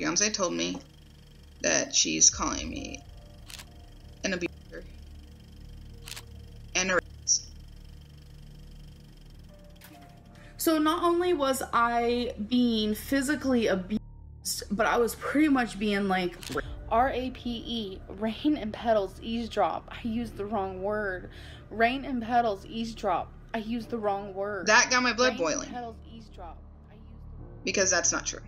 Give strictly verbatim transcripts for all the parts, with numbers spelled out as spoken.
fiance told me that she's calling me an abuser and a rapist. So not only was I being physically abused, but I was pretty much being like R A P E, rain and petals eavesdrop. I used the wrong word. Rain and petals eavesdrop. I used the wrong word. That got my blood rain boiling. And petals eavesdrop. I used the wrong because that's not true.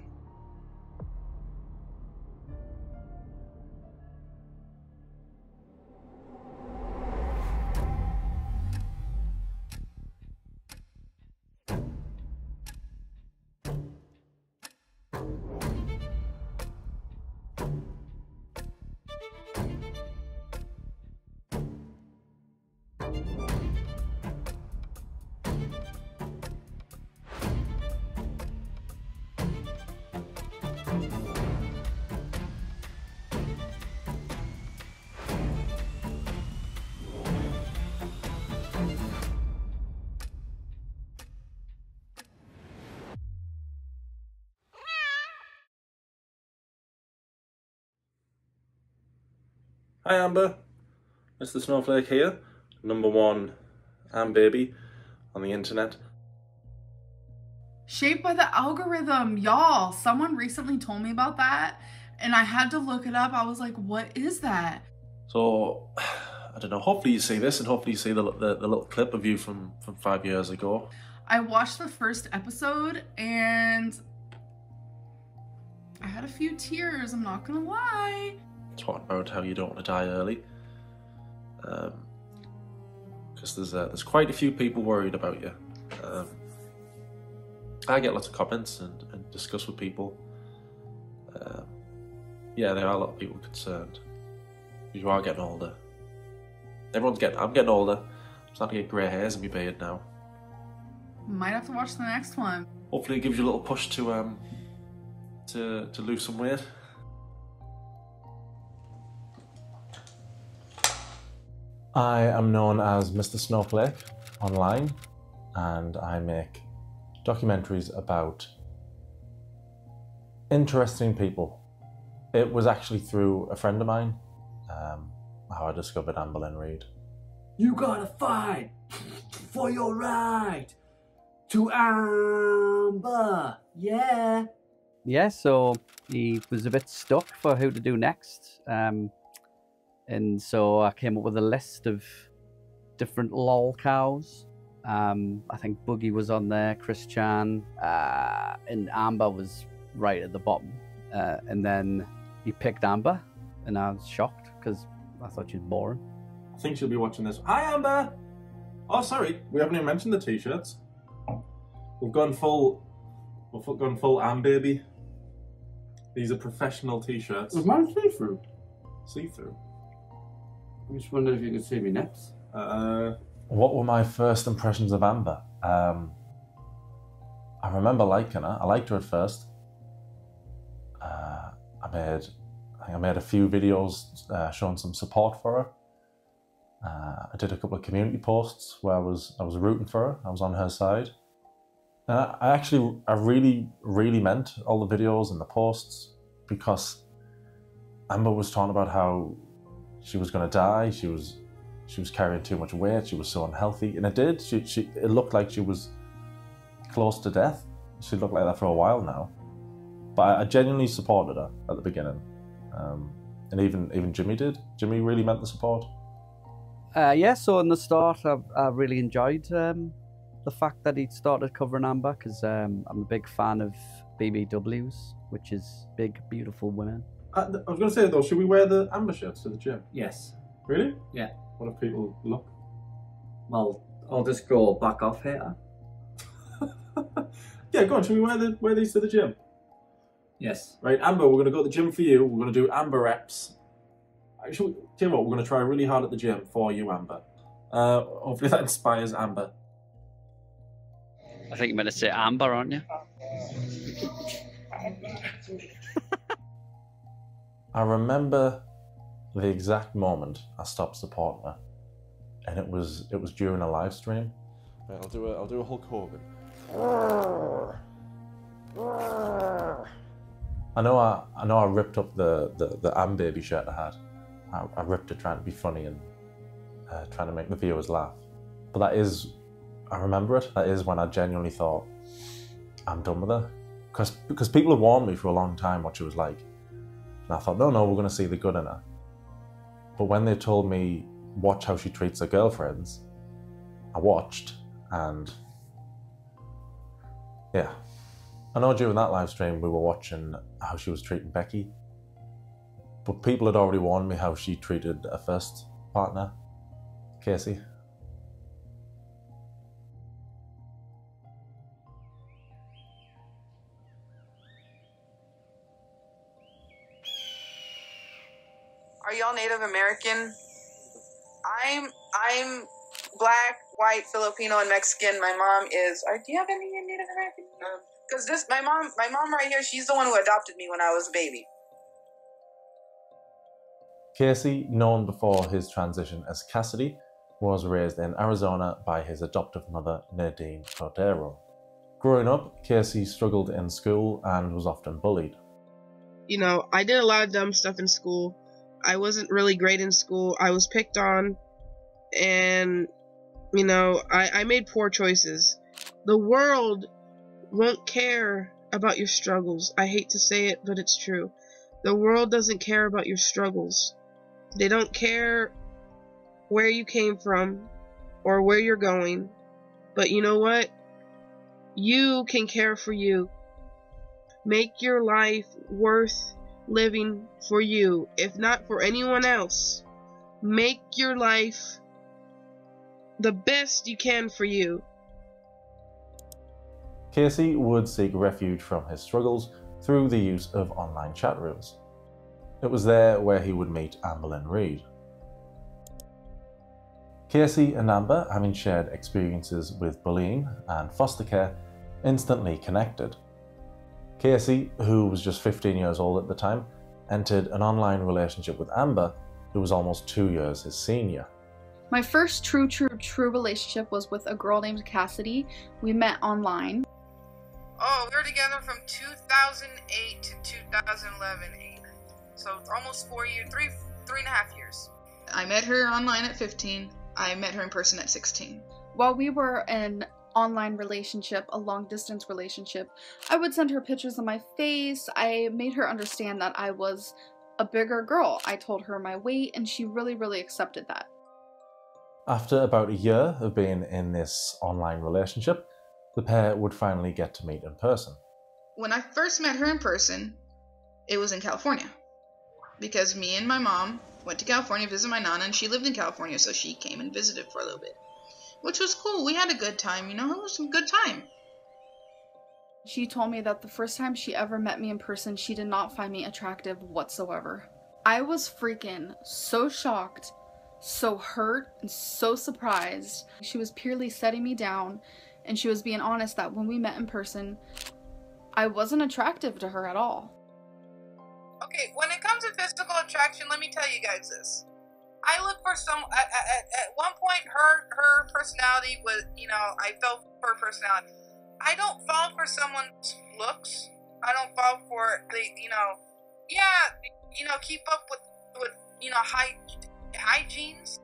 Hi Amber, Mister Snowflake here, number one and baby on the internet. Shaped by the algorithm, y'all. Someone recently told me about that and I had to look it up. I was like, what is that? So, I don't know, hopefully you see this and hopefully you see the, the, the little clip of you from, from five years ago. I watched the first episode and I had a few tears, I'm not gonna lie. Talking about how you don't want to die early, um, because there's uh, there's quite a few people worried about you. Um, I get lots of comments and, and discuss with people. Um, yeah, there are a lot of people concerned. You are getting older. Everyone's getting. I'm getting older. I'm starting to get grey hairs in my beard now. Might have to watch the next one. Hopefully, it gives you a little push to um to to lose some weight. I am known as Mister Snowflake online, and I make documentaries about interesting people. It was actually through a friend of mine um, how I discovered Amberlynn Reed. You gotta fight for your right to Amber, yeah. Yeah, so he was a bit stuck for who to do next. Um, And so I came up with a list of different lol cows. Um, I think Boogie was on there, Chris Chan, uh, and Amber was right at the bottom. Uh, and then he picked Amber, and I was shocked because I thought she was boring. I think she'll be watching this. Hi, Amber! Oh, sorry, we haven't even mentioned the t-shirts. We've gone full, we've gone full Am Baby. These are professional t-shirts. Was mine see-through? See-through. I just wondered if you could see me next. Uh, what were my first impressions of Amber? Um, I remember liking her. I liked her at first. Uh, I made, I think I made a few videos uh, showing some support for her. Uh, I did a couple of community posts where I was, I was rooting for her. I was on her side. And I, I actually, I really, really meant all the videos and the posts because Amber was talking about how she was going to die. She was, she was carrying too much weight. She was so unhealthy, and it did. She, she, it looked like she was close to death. She looked like that for a while now. But I, I genuinely supported her at the beginning, um, and even even Jimmy did. Jimmy really meant the support. Uh, yeah. So in the start, I, I really enjoyed um, the fact that he'd started covering Amber because um, I'm a big fan of B B Ws, which is big, beautiful women. I was going to say, though, should we wear the Amber shirts to the gym? Yes. Really? Yeah. What if people look? Well, I'll just go back off here. Yeah, go on, should we wear, the, wear these to the gym? Yes. Right, Amber, we're going to go to the gym for you. We're going to do Amber reps. Actually, tell you what, we're going to try really hard at the gym for you, Amber. Uh, hopefully that inspires Amber. I think you're meant to say Amber, aren't you? I remember the exact moment I stopped supporting her, and it was it was during a live stream. Right, I'll do a I'll do a Hulk Hogan. I know I, I know I ripped up the, the, the Am Baby shirt I had. I, I ripped it trying to be funny and uh, trying to make the viewers laugh. But that is, I remember it, that is when I genuinely thought, I'm done with her. Because because people have warned me for a long time what she was like. And I thought, no, no, we're going to see the good in her. But when they told me, watch how she treats her girlfriends, I watched, and yeah. I know during that live stream we were watching how she was treating Becky, but people had already warned me how she treated her first partner, Casey. Are y'all Native American? I'm I'm black, white, Filipino, and Mexican. My mom is. Are, do you have any Native American? Because this, my mom, my mom right here, she's the one who adopted me when I was a baby. Casey, known before his transition as Cassidy, was raised in Arizona by his adoptive mother, Nadine Cordero. Growing up, Casey struggled in school and was often bullied. You know, I did a lot of dumb stuff in school. I wasn't really great in school. I was picked on, and, you know, I, I made poor choices. The world won't care about your struggles. I hate to say it, but it's true. The world doesn't care about your struggles. They don't care where you came from or where you're going. But you know what? You can care for you. Make your life worth living for you, if not for anyone else. Make your life the best you can for you. Casey would seek refuge from his struggles through the use of online chat rooms. It was there where he would meet Amberlynn Reed. Casey and Amber, having shared experiences with bullying and foster care, instantly connected. Casey, who was just fifteen years old at the time, entered an online relationship with Amber, who was almost two years his senior. My first true, true, true relationship was with a girl named Cassidy. We met online. Oh, we were together from two thousand eight to two thousand eleven, eight. So almost four years, three, three and a half years. I met her online at fifteen. I met her in person at sixteen. While we were in online relationship, a long distance relationship, I would send her pictures of my face. I made her understand that I was a bigger girl. I told her my weight, and she really, really accepted that. After about a year of being in this online relationship, the pair would finally get to meet in person. When I first met her in person, it was in California, because me and my mom went to California to visit my nana, and she lived in California, so she came and visited for a little bit, which was cool. We had a good time, you know, it was a good time. She told me that the first time she ever met me in person, she did not find me attractive whatsoever. I was freaking so shocked, so hurt, and so surprised. She was purely setting me down, and she was being honest that when we met in person, I wasn't attractive to her at all. Okay, when it comes to physical attraction, let me tell you guys this. I look for some, at, at, at one point her her personality was, you know, I fell for her personality. I don't fall for someone's looks. I don't fall for, you know, yeah, you know, keep up with, with you know, high, hygienes,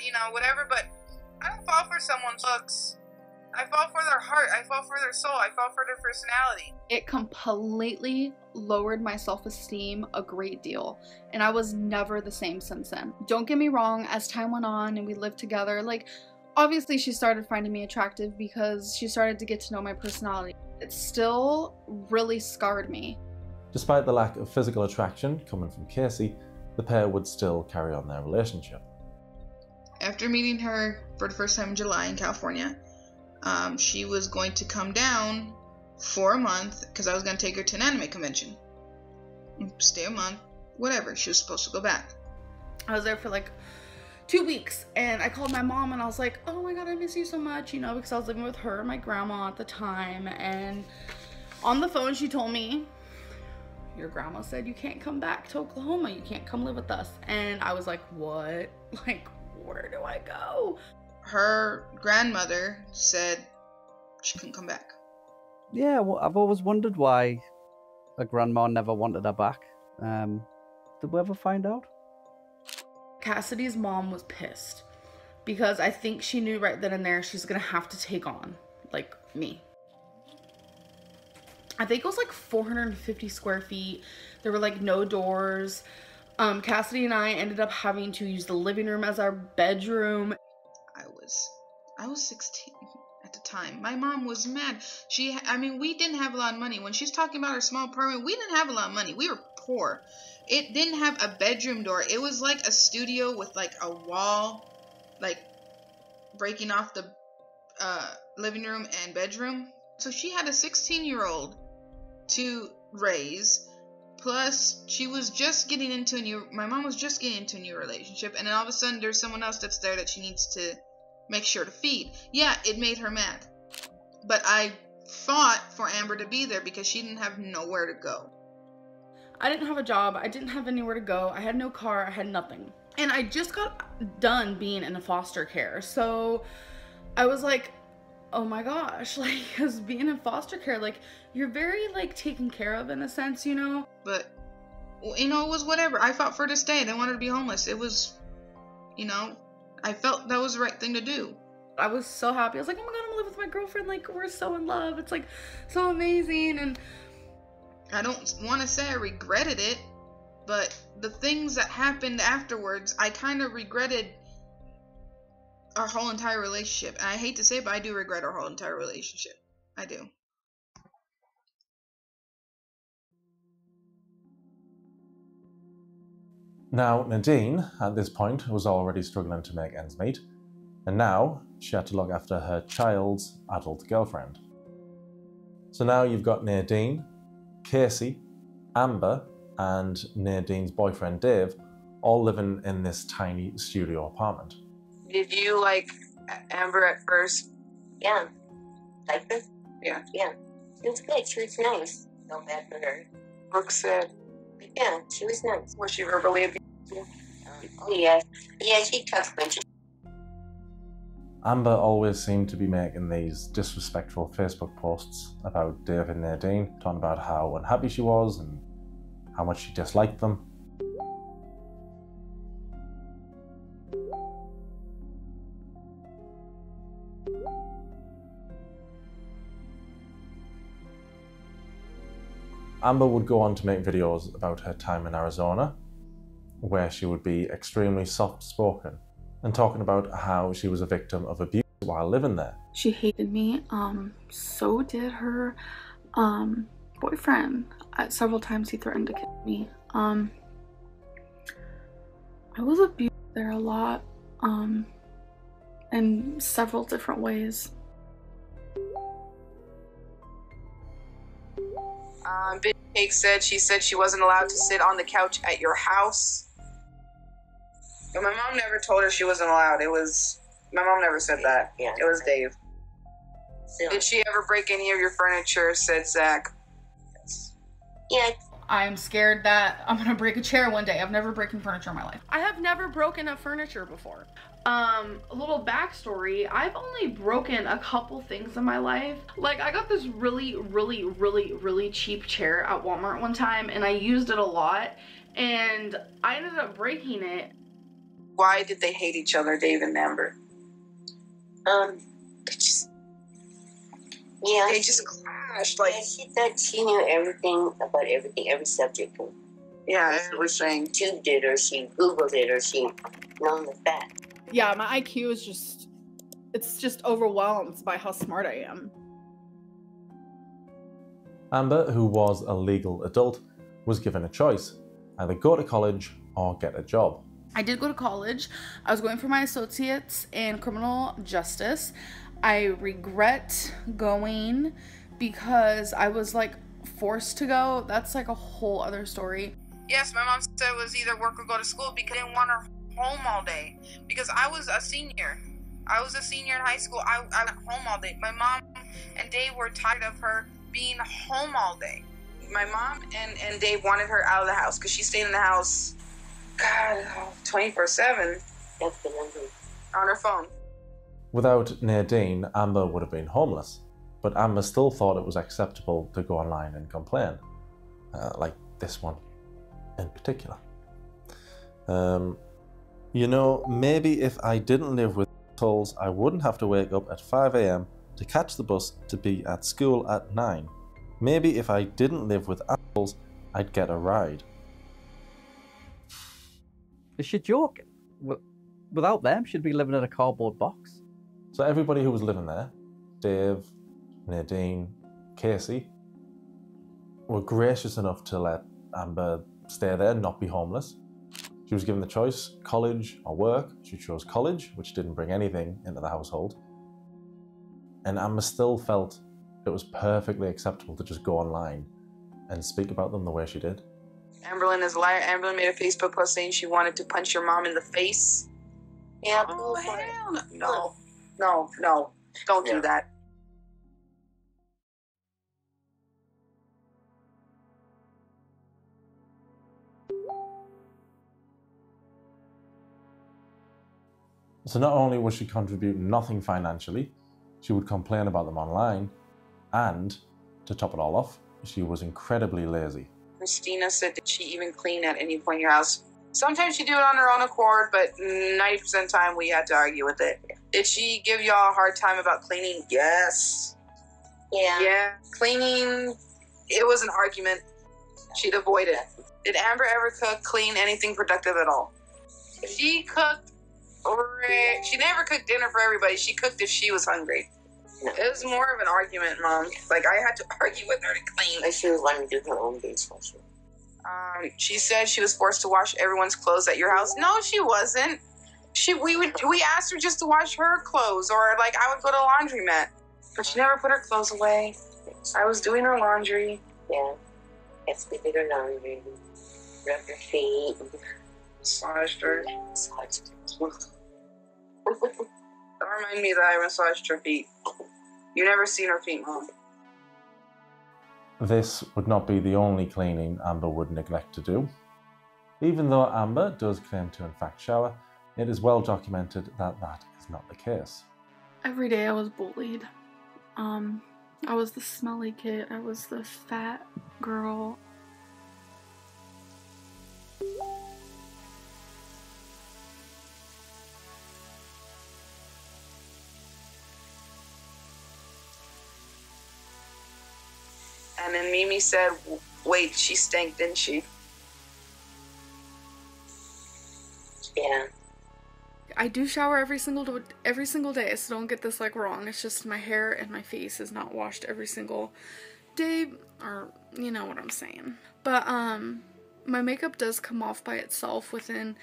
you know, whatever, but I don't fall for someone's looks. I fall for their heart. I fall for their soul. I fall for their personality. It completely lowered my self-esteem a great deal, and I was never the same since then. Don't get me wrong, as time went on and we lived together, like, obviously she started finding me attractive because she started to get to know my personality. It still really scarred me. Despite the lack of physical attraction coming from Casey, the pair would still carry on their relationship. After meeting her for the first time in July in California, Um, she was going to come down for a month because I was going to take her to an anime convention. Stay a month, whatever. She was supposed to go back. I was there for like two weeks and I called my mom and I was like, oh my God, I miss you so much, you know, because I was living with her and my grandma at the time. And on the phone, she told me, your grandma said you can't come back to Oklahoma. You can't come live with us. And I was like, what? Like, where do I go? Her grandmother said she couldn't come back. Yeah, well, I've always wondered why her grandma never wanted her back. Um, did we ever find out? Cassidy's mom was pissed because I think she knew right then and there she's gonna have to take on, like, me. I think it was like four hundred fifty square feet. There were like no doors. Um, Cassidy and I ended up having to use the living room as our bedroom. I was, I was sixteen at the time. My mom was mad. She, I mean, we didn't have a lot of money. When she's talking about her small apartment, we didn't have a lot of money. We were poor. It didn't have a bedroom door. It was like a studio with like a wall, like breaking off the uh, living room and bedroom. So she had a sixteen year old to raise. Plus, she was just getting into a new, my mom was just getting into a new relationship, and then all of a sudden there's someone else that's there that she needs to make sure to feed. Yeah, it made her mad. But I fought for Amber to be there because she didn't have nowhere to go. I didn't have a job. I didn't have anywhere to go. I had no car. I had nothing. And I just got done being in a foster care. So I was like, oh my gosh, like, because being in foster care, like, you're very, like, taken care of in a sense, you know? But, you know, it was whatever. I fought for to stay. I didn't want her to be homeless. It was, you know, I felt that was the right thing to do. I was so happy. I was like, oh my god, I'm living with my girlfriend. Like, we're so in love. It's, like, so amazing. And I don't want to say I regretted it, but the things that happened afterwards, I kind of regretted our whole entire relationship. And I hate to say it, but I do regret our whole entire relationship. I do. Now, Nadine, at this point, was already struggling to make ends meet, and now she had to look after her child's adult girlfriend. So now you've got Nadine, Casey, Amber, and Nadine's boyfriend Dave all living in this tiny studio apartment. Did you like Amber at first? Yeah. Like this? Yeah. Yeah. She was good. She was nice. No bad for her. Brooke said. Yeah, she was nice. Was she verbally abused? Yeah. Um, oh, yeah. Yeah, she tough when she... Amber always seemed to be making these disrespectful Facebook posts about Dave and Nadine, talking about how unhappy she was and how much she disliked them. Amber would go on to make videos about her time in Arizona, where she would be extremely soft-spoken and talking about how she was a victim of abuse while living there. She hated me, um, so did her um, boyfriend. At several times he threatened to kill me. Um, I was abused there a lot, um, in several different ways. Um, Big Cake said she said she wasn't allowed to sit on the couch at your house. But my mom never told her she wasn't allowed. It was, my mom never said that. Yeah, it was Dave. So, did she ever break any of your furniture, said Zach. Yes. Yeah. I'm scared that I'm gonna break a chair one day. I've never broken furniture in my life. I have never broken a furniture before. Um, a little backstory, I've only broken a couple things in my life. Like, I got this really, really, really, really cheap chair at Walmart one time, and I used it a lot, and I ended up breaking it. Why did they hate each other, Dave and Amber? Um, they just... Yeah, they just clashed. Like, yeah, she thought she knew everything about everything, every subject. Yeah, I was saying. Tube did, or she Googled it, or she known the fact. Yeah, my I Q is just, it's just overwhelmed by how smart I am. Amber, who was a legal adult, was given a choice, either go to college or get a job. I did go to college. I was going for my associates in criminal justice. I regret going because I was like forced to go. That's like a whole other story. Yes, my mom said it was either work or go to school because I didn't want her home all day, because I was a senior. I was a senior in high school. I, I went home all day. My mom and Dave were tired of her being home all day. My mom and, and Dave wanted her out of the house because she stayed in the house, God, twenty-four seven on her phone. Without Nadine, Amber would have been homeless, but Amber still thought it was acceptable to go online and complain. uh, like this one in particular. Um, you know, maybe if I didn't live with assholes, I wouldn't have to wake up at five A M to catch the bus to be at school at nine. Maybe if I didn't live with assholes, I'd get a ride. Is she joking? Without them, she'd be living in a cardboard box. So everybody who was living there, Dave, Nadine, Casey, were gracious enough to let Amber stay there, not be homeless. She was given the choice, college or work. She chose college, which didn't bring anything into the household. And Amber still felt it was perfectly acceptable to just go online and speak about them the way she did. Amberlynn is a liar. Amberlynn made a Facebook post saying she wanted to punch your mom in the face. Yeah. Oh, hell no. No, no, no. Don't yeah. do that. So not only would she contribute nothing financially, she would complain about them online, and to top it all off, she was incredibly lazy. Christina said, did she even clean at any point in your house? Sometimes she do it on her own accord, but ninety percent of the time we had to argue with it. Did she give y'all a hard time about cleaning? Yes. Yeah. Yeah. Cleaning, it was an argument she'd avoid it. Did Amber ever cook, clean, anything productive at all? She cooked, she never cooked dinner for everybody. She cooked if she was hungry. No. It was more of an argument, Mom. Like, I had to argue with her to clean. Like, she was letting me do her own baseball shoe. Um, she said she was forced to wash everyone's clothes at your house. No, she wasn't. She we would we asked her just to wash her clothes, or like I would go to the laundromat, but she never put her clothes away. I was doing her laundry. Yeah, yes, we did her laundry. Rubbed her feet. Massaged her. Massaged her. Don't remind me that I massaged her feet. You never seen her feet, Mom. This would not be the only cleaning Amber would neglect to do. Even though Amber does claim to in fact shower, it is well documented that that is not the case. Every day I was bullied. Um, I was the smelly kid. I was the fat girl. And then Mimi said, wait, she stank, didn't she? Yeah. I do shower every single, every single day, so don't get this like wrong. It's just my hair and my face is not washed every single day, or you know what I'm saying. But um, my makeup does come off by itself within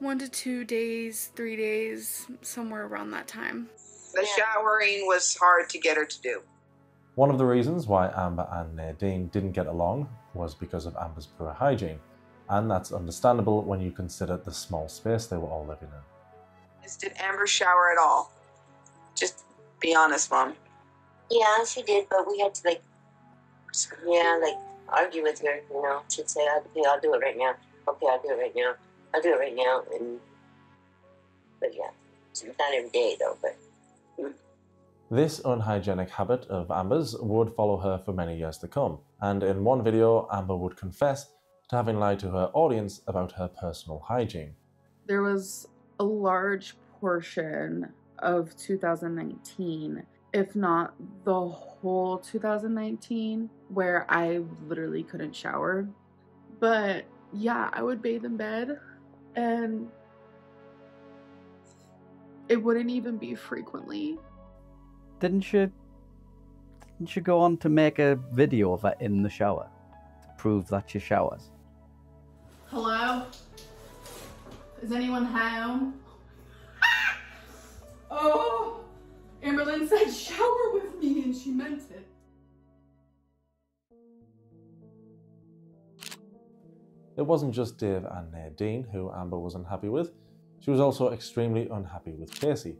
one to two days, three days, somewhere around that time. The yeah. showering was hard to get her to do. One of the reasons why Amber and Nadine didn't get along was because of Amber's poor hygiene, and that's understandable when you consider the small space they were all living in. Did Amber shower at all? Just be honest, Mom. Yeah, she did, but we had to like, yeah, like argue with her, you know. She'd say, okay, I'll do it right now. Okay, I'll do it right now. I'll do it right now. And, but yeah, not every day though, but. Mm. This unhygienic habit of Amber's would follow her for many years to come, and in one video, Amber would confess to having lied to her audience about her personal hygiene. There was a large portion of two thousand nineteen, if not the whole two thousand nineteen, where I literally couldn't shower. But yeah, I would bathe in bed, and it wouldn't even be frequently. Didn't she, didn't she go on to make a video of her in the shower to prove that she showers? Hello? Is anyone home? Oh! Amberlynn said shower with me and she meant it. It wasn't just Dave and Nadine who Amber was unhappy with. She was also extremely unhappy with Casey.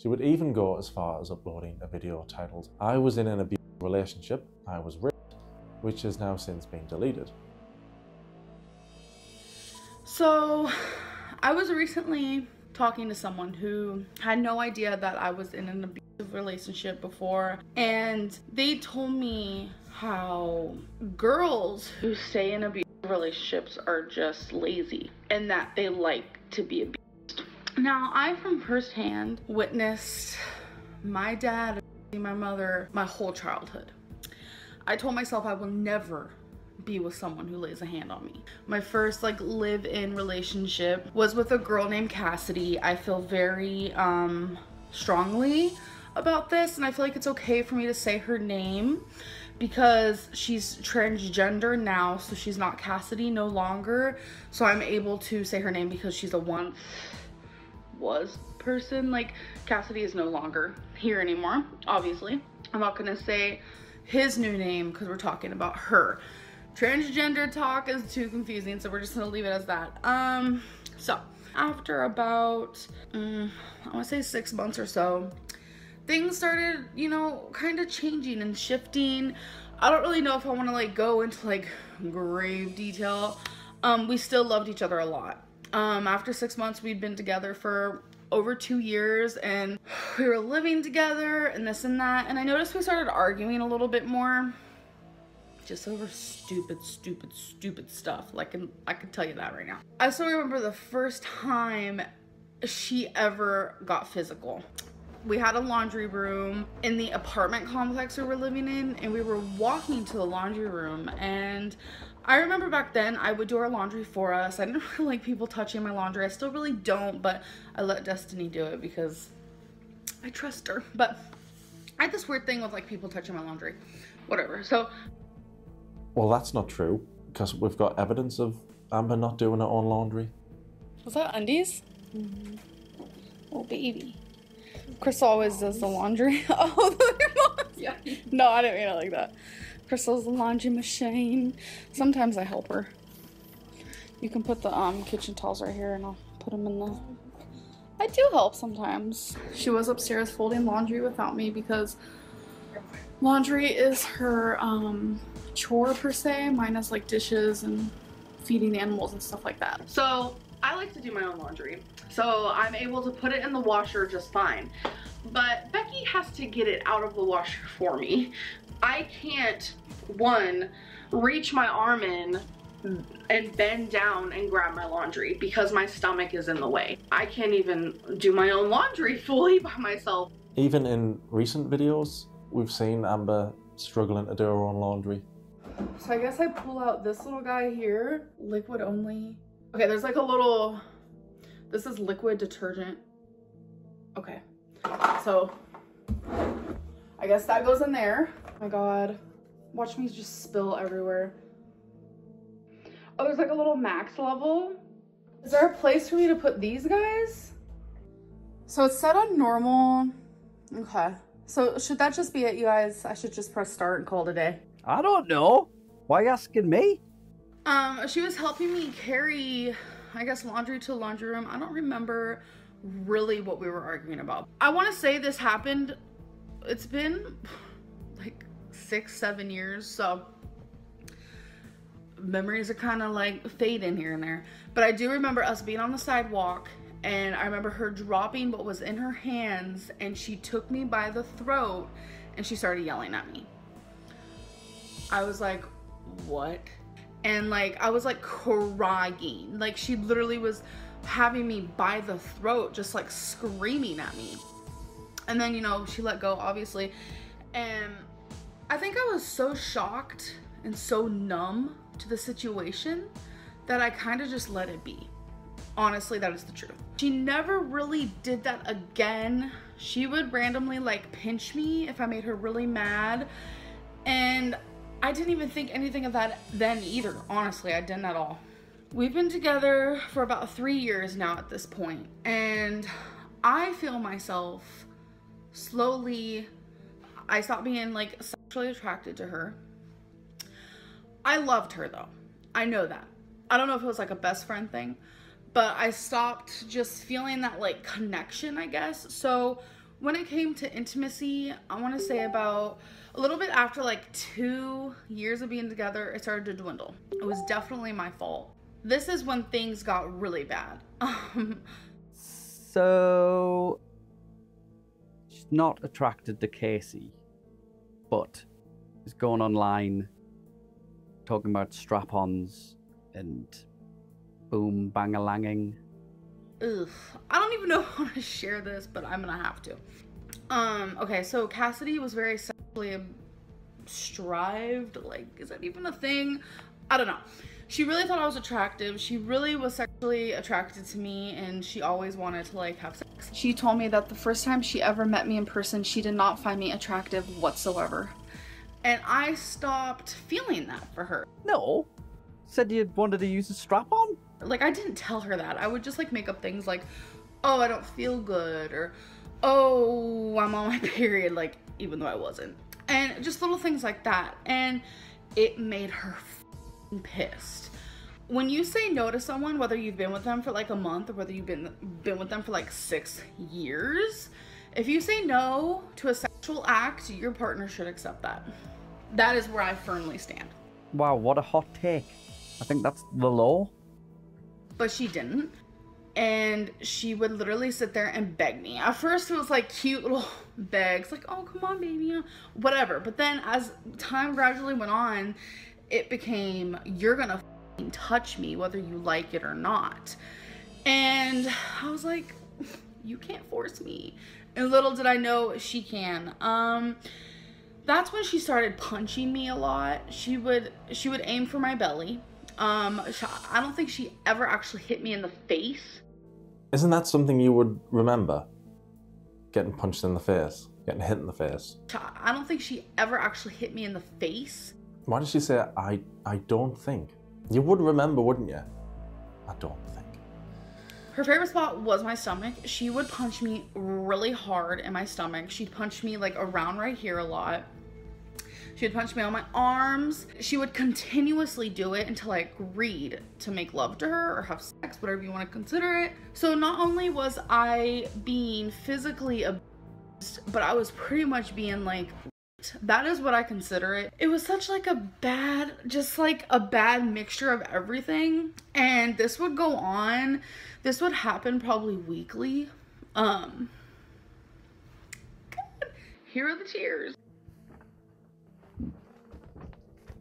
She would even go as far as uploading a video titled, I was in an abusive relationship, I was raped, which has now since been deleted. So, I was recently talking to someone who had no idea that I was in an abusive abusive relationship before, and they told me how girls who stay in abusive relationships are just lazy and that they like to be abused. Now, I from firsthand witnessed my dad, my mother, my whole childhood. I told myself I will never be with someone who lays a hand on me. My first like live-in relationship was with a girl named Cassidy. I feel very um, strongly about this, and I feel like it's okay for me to say her name because she's transgender now, so she's not Cassidy no longer. So I'm able to say her name because she's a once was person. Like, Cassidy is no longer here anymore, obviously. I'm not gonna say his new name because we're talking about her. Transgender talk is too confusing, so we're just gonna leave it as that. Um, so after about, um, I wanna say six months or so, things started, you know, kind of changing and shifting. I don't really know if I wanna like go into like grave detail. Um, we still loved each other a lot. Um, after six months, we'd been together for over two years and we were living together and this and that. And I noticed we started arguing a little bit more. Just over stupid, stupid, stupid stuff. Like, I can tell you that right now. I still remember the first time she ever got physical. We had a laundry room in the apartment complex we were living in, and we were walking to the laundry room. And I remember back then I would do our laundry for us. I didn't really like people touching my laundry. I still really don't, but I let Destiny do it because I trust her. But I had this weird thing with like people touching my laundry, whatever. So. Well, that's not true, because we've got evidence of Amber not doing her own laundry. Was that undies? Mm-hmm. Oh, baby. Crystal always does the laundry. Oh, your mom's. Yeah. No, I didn't mean it like that. Crystal's the laundry machine. Sometimes I help her. You can put the um, kitchen towels right here, and I'll put them in the... I do help sometimes. She was upstairs folding laundry without me because laundry is her... Um, chore per se, minus like dishes and feeding animals and stuff like that. So I like to do my own laundry, so I'm able to put it in the washer just fine, but Becky has to get it out of the washer for me. I can't, one, reach my arm in and bend down and grab my laundry because my stomach is in the way. I can't even do my own laundry fully by myself. Even in recent videos, we've seen Amber struggling to do her own laundry. So I guess I pull out this little guy here, liquid only. Okay, there's like a little, this is liquid detergent. Okay, so I guess that goes in there. Oh my God, watch me just spill everywhere. Oh, there's like a little max level. Is there a place for me to put these guys? So it's set on normal, okay. So should that just be it, you guys? I should just press start and call it a day. I don't know. Why are you asking me? Um, she was helping me carry, I guess, laundry to the laundry room. I don't remember really what we were arguing about. I want to say this happened. It's been like six, seven years. So memories are kind of like fading here and there. But I do remember us being on the sidewalk, and I remember her dropping what was in her hands, and she took me by the throat and she started yelling at me. I was like, what? And like, I was like crying. Like, she literally was having me by the throat, just like screaming at me. And then, you know, she let go, obviously. And I think I was so shocked and so numb to the situation that I kind of just let it be. Honestly, that is the truth. She never really did that again. She would randomly like pinch me if I made her really mad. And I didn't even think anything of that then either. Honestly, I didn't at all. We've been together for about three years now at this point, and I feel myself slowly, I stopped being like sexually attracted to her. I loved her though. I know that. I don't know if it was like a best friend thing, but I stopped just feeling that like connection, I guess. So when it came to intimacy, I want to say about a little bit after like two years of being together, it started to dwindle. It was definitely my fault. This is when things got really bad. So not attracted to Casey, but is going online talking about strap-ons and boom bang-a-langing. Ugh, I don't even know how to share this, but I'm gonna have to. Um, okay, so Cassidy was very sexually strived, like, is that even a thing? I don't know. She really thought I was attractive. She really was sexually attracted to me, and she always wanted to, like, have sex. She told me that the first time she ever met me in person, she did not find me attractive whatsoever. And I stopped feeling that for her. No. Said you wanted to use a strap-on? Like, I didn't tell her that. I would just, like, make up things like, oh, I don't feel good, or oh, I'm on my period, like, even though I wasn't. And just little things like that. And it made her pissed. When you say no to someone, whether you've been with them for like a month or whether you've been been with them for like six years, if you say no to a sexual act, your partner should accept that. That is where I firmly stand. Wow, what a hot take. I think that's the law. But she didn't, and she would literally sit there and beg me. At first it was like cute little begs, like, oh, come on, baby, whatever. But then as time gradually went on, it became, you're gonna f***ing touch me whether you like it or not. And I was like, you can't force me. And little did I know, she can. Um, that's when she started punching me a lot. She would, she would aim for my belly. Um, I don't think she ever actually hit me in the face. Isn't that something you would remember? Getting punched in the face, getting hit in the face. I don't think she ever actually hit me in the face. Why did she say, I, I don't think? You would remember, wouldn't you? I don't think. Her favorite spot was my stomach. She would punch me really hard in my stomach. She'd punch me like around right here a lot. She would punch me on my arms. She would continuously do it until I agreed to make love to her or have sex, whatever you want to consider it. So not only was I being physically abused, but I was pretty much being like, that is what I consider it. It was such like a bad, just like a bad mixture of everything. And this would go on. This would happen probably weekly. Um, God, here are the tears.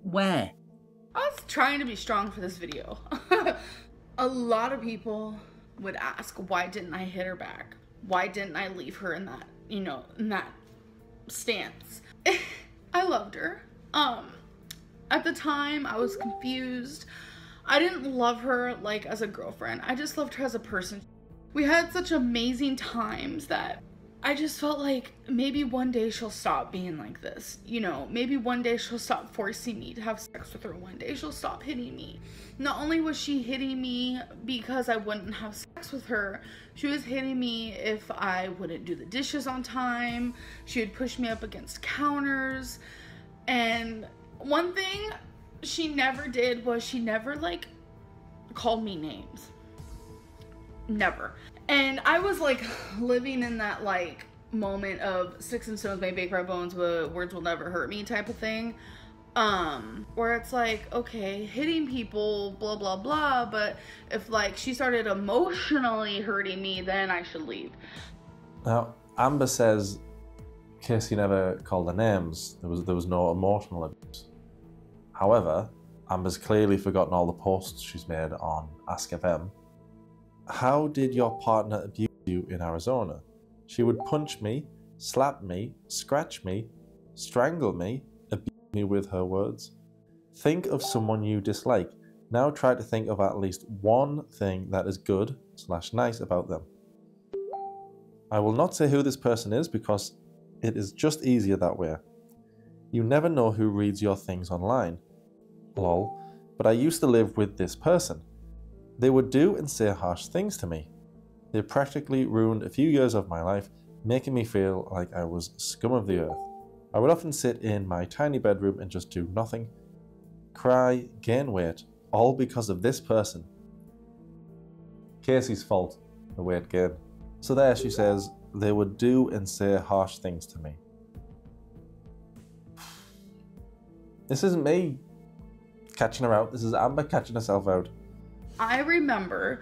Where? I was trying to be strong for this video. A lot of people would ask, why didn't I hit her back? Why didn't I leave her in that, you know, in that stance? I loved her. Um, at the time, I was confused. I didn't love her like as a girlfriend. I just loved her as a person. We had such amazing times that I just felt like maybe one day she'll stop being like this. You know, maybe one day she'll stop forcing me to have sex with her. One day she'll stop hitting me. Not only was she hitting me because I wouldn't have sex with her, she was hitting me if I wouldn't do the dishes on time. She would push me up against counters. And one thing she never did was she never like called me names. Never. And I was like living in that like moment of sticks and stones may break my bones, but words will never hurt me type of thing. Um, where it's like, okay, hitting people, blah, blah, blah. But if like she started emotionally hurting me, then I should leave. Now, Amber says Casey never called her names. There was, there was no emotional abuse. However, Amber's clearly forgotten all the posts she's made on Ask dot F M. How did your partner abuse you in Arizona? She would punch me, slap me, scratch me, strangle me, abuse me with her words. Think of someone you dislike. Now try to think of at least one thing that is good slash nice about them. I will not say who this person is because it is just easier that way. You never know who reads your things online. Lol. But I used to live with this person. They would do and say harsh things to me. They practically ruined a few years of my life, making me feel like I was scum of the earth. I would often sit in my tiny bedroom and just do nothing, cry, gain weight, all because of this person. Casey's fault, the weight gain. So there she says, they would do and say harsh things to me. This isn't me catching her out, this is Amber catching herself out. I remember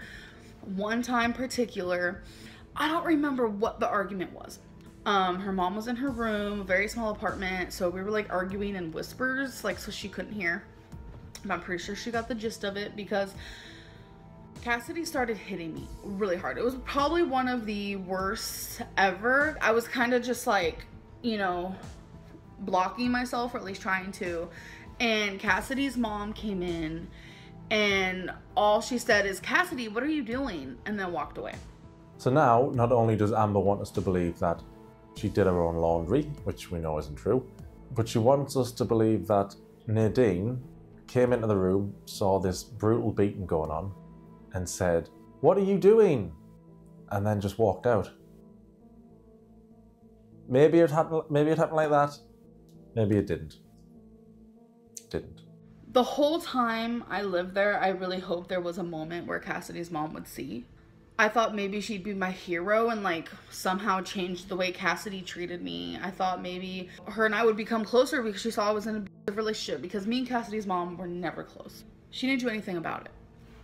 one time particular, I don't remember what the argument was. Um, her mom was in her room, a very small apartment, so we were like arguing in whispers, like, so she couldn't hear. But I'm pretty sure she got the gist of it because Cassidy started hitting me really hard. It was probably one of the worst ever. I was kind of just like, you know, blocking myself, or at least trying to. And Cassidy's mom came in, and all she said is, "Cassidy, what are you doing?" And then walked away. So now, not only does Amber want us to believe that she did her own laundry, which we know isn't true, but she wants us to believe that Nadine came into the room, saw this brutal beating going on, and said, "What are you doing?" And then just walked out. Maybe it happened, maybe it happened like that. Maybe it didn't. Didn't. The whole time I lived there, I really hoped there was a moment where Cassidy's mom would see. I thought maybe she'd be my hero and like somehow change the way Cassidy treated me. I thought maybe her and I would become closer because she saw I was in an abusive relationship, because me and Cassidy's mom were never close. She didn't do anything about it.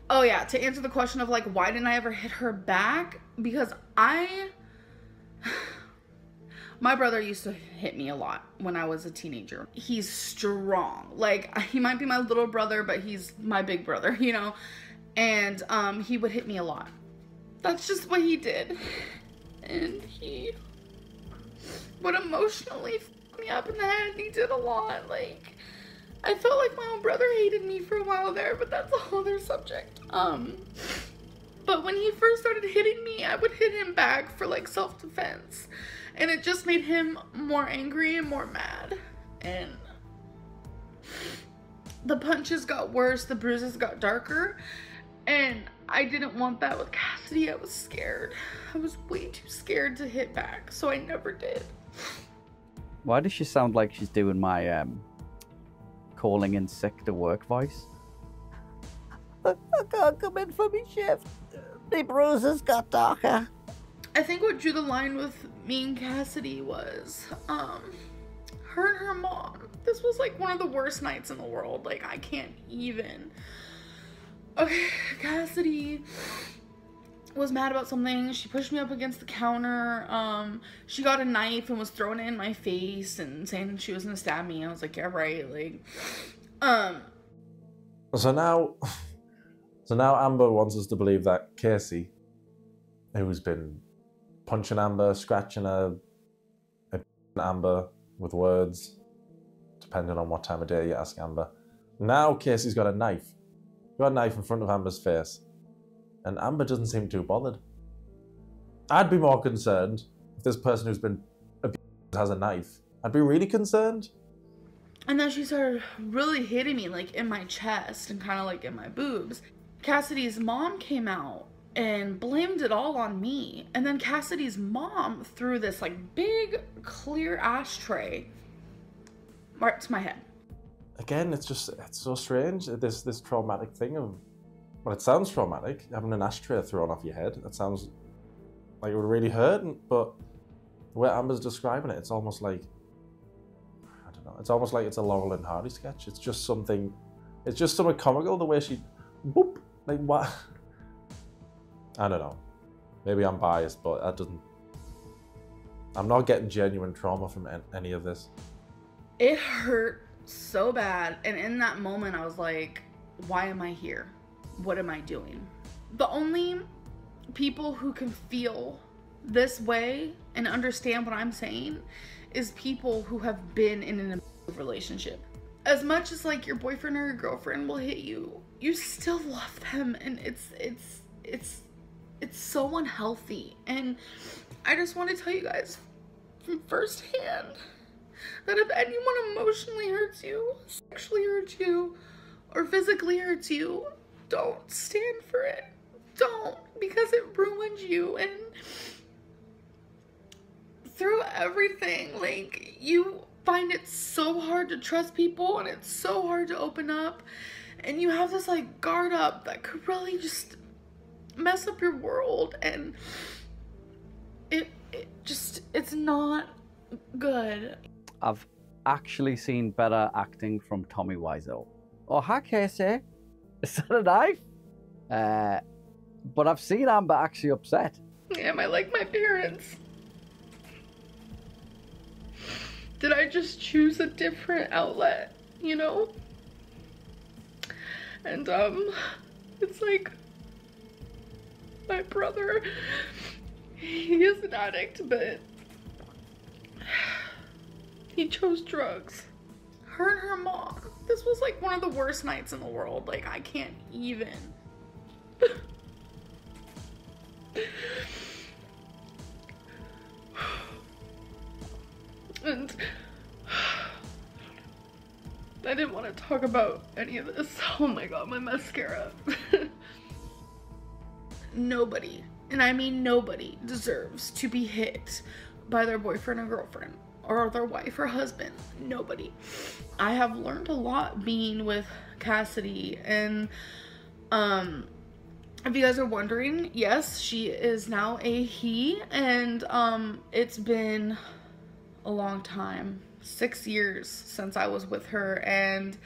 Oh yeah, to answer the question of like, why didn't I ever hit her back? Because I, my brother used to hit me a lot when I was a teenager. He's strong. Like, he might be my little brother, but he's my big brother, you know? And um, he would hit me a lot. That's just what he did. And he would emotionally f me up in the head. He did a lot. Like, I felt like my own brother hated me for a while there, but that's a whole other subject. Um, but when he first started hitting me, I would hit him back for like self-defense. And it just made him more angry and more mad. And the punches got worse, the bruises got darker. And I didn't want that with Cassidy. I was scared. I was way too scared to hit back, so I never did. Why does she sound like she's doing my um, calling in sick to work voice? I can't come in for me shift. The bruises got darker. I think what drew the line with me and Cassidy was um, her and her mom. This was like one of the worst nights in the world. Like, I can't even. Okay, Cassidy was mad about something. She pushed me up against the counter. Um, she got a knife and was throwing it in my face and saying she was gonna stab me. I was like, yeah, right. Like, um. So now, so now Amber wants us to believe that Casey, who's been punching Amber, scratching her, Amber with words, depending on what time of day you ask Amber. Now Casey's got a knife. Got a knife in front of Amber's face, and Amber doesn't seem too bothered. I'd be more concerned if this person who's been abused has a knife. I'd be really concerned. And then she started really hitting me, like in my chest and kind of like in my boobs. Cassidy's mom came out and blamed it all on me. And then Cassidy's mom threw this like big clear ashtray right to my head. Again, it's just, it's so strange, this this traumatic thing of, well, it sounds traumatic, having an ashtray thrown off your head. That sounds like it would really hurt, but the way Amber's describing it, it's almost like, I don't know, it's almost like it's a Laurel and Hardy sketch. It's just something, it's just something comical, the way she, whoop, like what? I don't know. Maybe I'm biased, but that doesn't, I'm not getting genuine trauma from any of this. It hurt so bad, and in that moment I was like, why am I here? What am I doing? The only people who can feel this way and understand what I'm saying is people who have been in an abusive relationship. As much as like your boyfriend or your girlfriend will hit you, you still love them, and it's it's it's it's so unhealthy. And I just want to tell you guys from firsthand that if anyone emotionally hurts you, sexually hurts you, or physically hurts you, don't stand for it. Don't, because it ruins you. And through everything, like, you find it so hard to trust people, and it's so hard to open up, and you have this like guard up that could really just mess up your world. And it, it just, it's not good. I've actually seen better acting from Tommy Wiseau. Oh, hi, Casey. Is that a knife? Uh, but I've seen Amber actually upset. Yeah, I like my parents. did I just choose a different outlet, you know? And um, it's like, my brother, he is an addict, but he chose drugs. Her and her mom, this was like one of the worst nights in the world. Like, I can't even. And I didn't want to talk about any of this. Oh my God, my mascara. Nobody, and I mean nobody, deserves to be hit by their boyfriend or girlfriend or their wife or husband. Nobody. I have learned a lot being with Cassidy, and um, if you guys are wondering, yes, she is now a he, and um, it's been a long time, six years since I was with her, and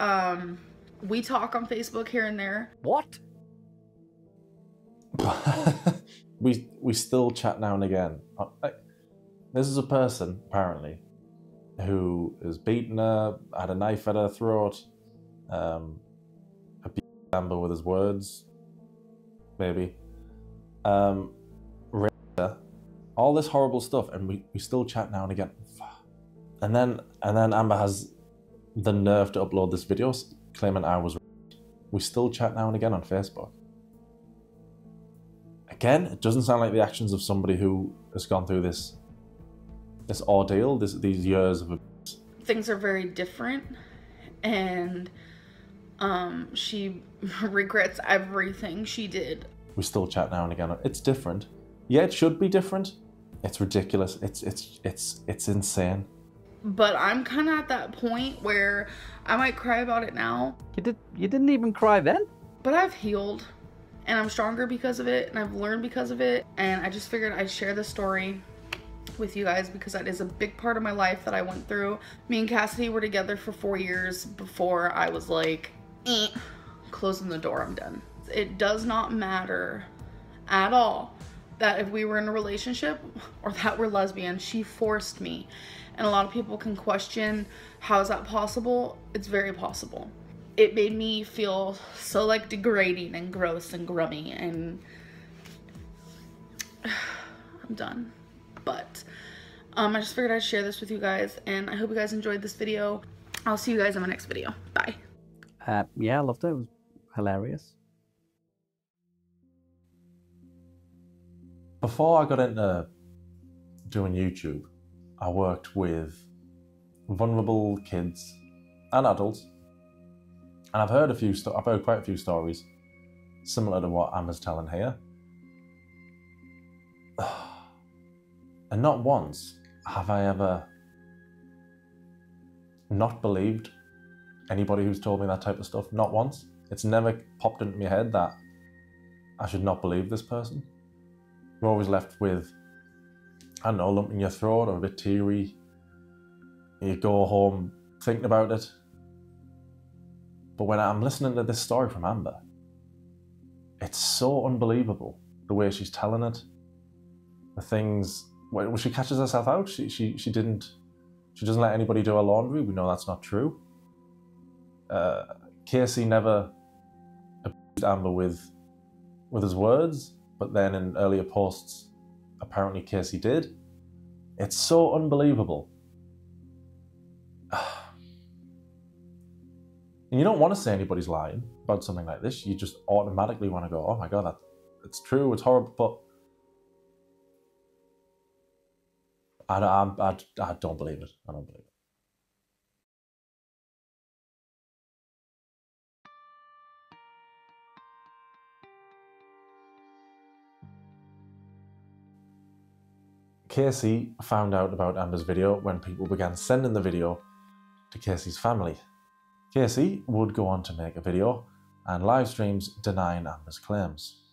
um, we talk on Facebook here and there. What? we we still chat now and again. I, this is a person, apparently, who has beaten her, had a knife at her throat, um, abused Amber with his words, maybe, um, raped her, all this horrible stuff, and we, we still chat now and again. And then and then Amber has the nerve to upload this video claiming I was raped. We still chat now and again on Facebook. Again, it doesn't sound like the actions of somebody who has gone through this this ordeal, this, these years of abuse. Things are very different, and um, she regrets everything she did. We still chat now and again. It's different. Yeah, it should be different. It's ridiculous. It's it's it's it's insane. But I'm kind of at that point where I might cry about it now. You did. You didn't even cry then. But I've healed, and I'm stronger because of it, and I've learned because of it. And I just figured I'd share this story with you guys because that is a big part of my life that I went through. Me and Cassidy were together for four years before I was like, eh, closing the door, I'm done. It does not matter at all that if we were in a relationship or that we're lesbian, she forced me. And a lot of people can question, how is that possible? It's very possible. It made me feel so like degrading and gross and grubby, and I'm done. But um, I just figured I'd share this with you guys, and I hope you guys enjoyed this video. I'll see you guys in my next video. Bye. Uh, yeah, I loved it. It was hilarious. Before I got into doing YouTube, I worked with vulnerable kids and adults. And I've heard a few, I've heard quite a few stories similar to what Amber's telling here. And not once have I ever not believed anybody who's told me that type of stuff. Not once. It's never popped into my head that I should not believe this person. We're always left with, I don't know, a lump in your throat or a bit teary. You go home thinking about it. But when I'm listening to this story from Amber, it's so unbelievable the way she's telling it. The things, well, she catches herself out. She she she didn't. She doesn't let anybody do her laundry. We know that's not true. Uh, Casey never abused Amber with with his words, but then in earlier posts, apparently Casey did. It's so unbelievable. And you don't want to say anybody's lying about something like this. You just automatically want to go, oh my God, that, it's true, it's horrible, but I, I, I, I don't believe it. I don't believe it. Casey found out about Amber's video when people began sending the video to Casey's family. Casey would go on to make a video and live streams denying Amber's claims.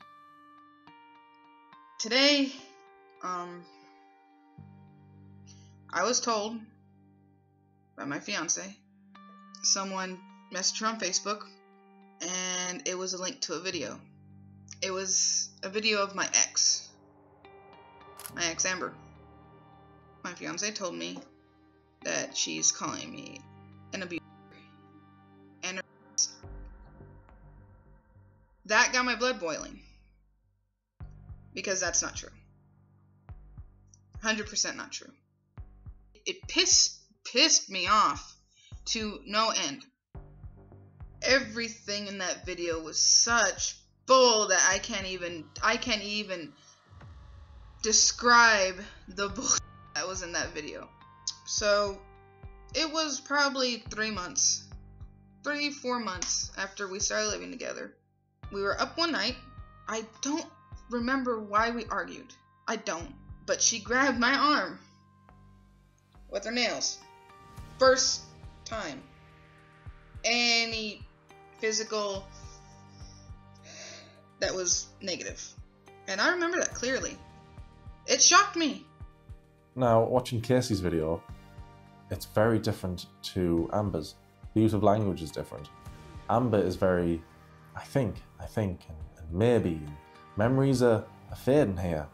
Today, um, I was told by my fiance, someone messaged her on Facebook, and it was a link to a video. It was a video of my ex, my ex Amber. My fiance told me that she's calling me an abuser and a racist. That got my blood boiling, because that's not true. one hundred percent not true. It pissed pissed me off to no end. Everything in that video was such bull that I can't even I can't even describe the bullshit that was in that video. So it was probably three months, three four months after we started living together. We were up one night. I don't remember why we argued. I don't. But she grabbed my arm with her nails. First time any physical that was negative. And I remember that clearly. It shocked me. Now, watching Casey's video, it's very different to Amber's. The use of language is different. Amber is very, I think, I think, and, and maybe. And memories are, are fading here.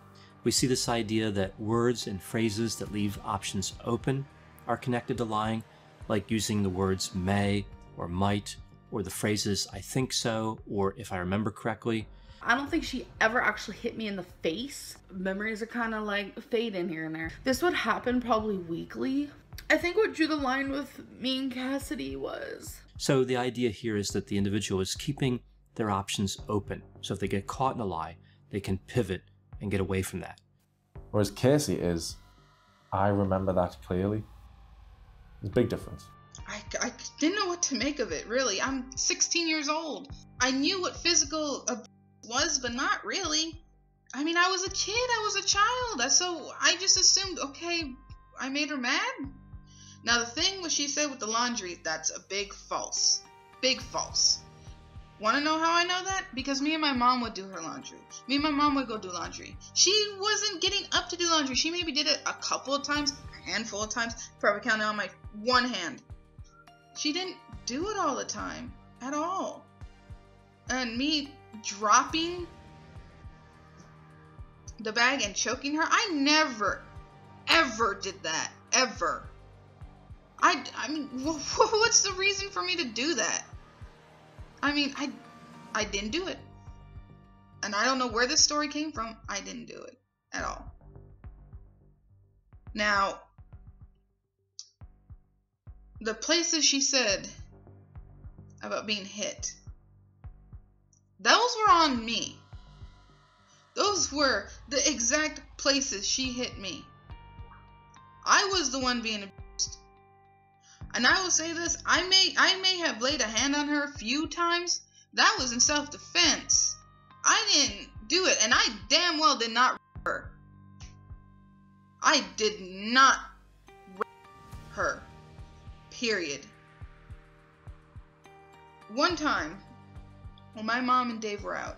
We see this idea that words and phrases that leave options open are connected to lying, like using the words may or might, or the phrases I think so, or if I remember correctly. I don't think she ever actually hit me in the face. Memories are kind of like fading here and there. This would happen probably weekly. I think what drew the line with me and Cassidy was... So the idea here is that the individual is keeping their options open. So if they get caught in a lie, they can pivot and get away from that. Whereas Casey is, I remember that clearly. There's a big difference. I, I didn't know what to make of it, really. I'm sixteen years old. I knew what physical abuse was, but not really. I mean, I was a kid, I was a child, so I just assumed, okay, I made her mad? Now, the thing what she said with the laundry, that's a big false. Big false. Want to know how I know that? Because me and my mom would do her laundry. Me and my mom would go do laundry. She wasn't getting up to do laundry. She maybe did it a couple of times, a handful of times, probably counting on my one hand. She didn't do it all the time, at all. And me dropping the bag and choking her, I never, ever did that, ever. I, I mean, what's the reason for me to do that? I mean, I, I didn't do it. And I don't know where this story came from. I didn't do it at all. Now, the places she said about being hit, those were on me. Those were the exact places she hit me. I was the one being abused. And I will say this, I may I may have laid a hand on her a few times. That was in self-defense. I didn't do it, and I damn well did not rape her. I did not rape her. Period. One time, when my mom and Dave were out,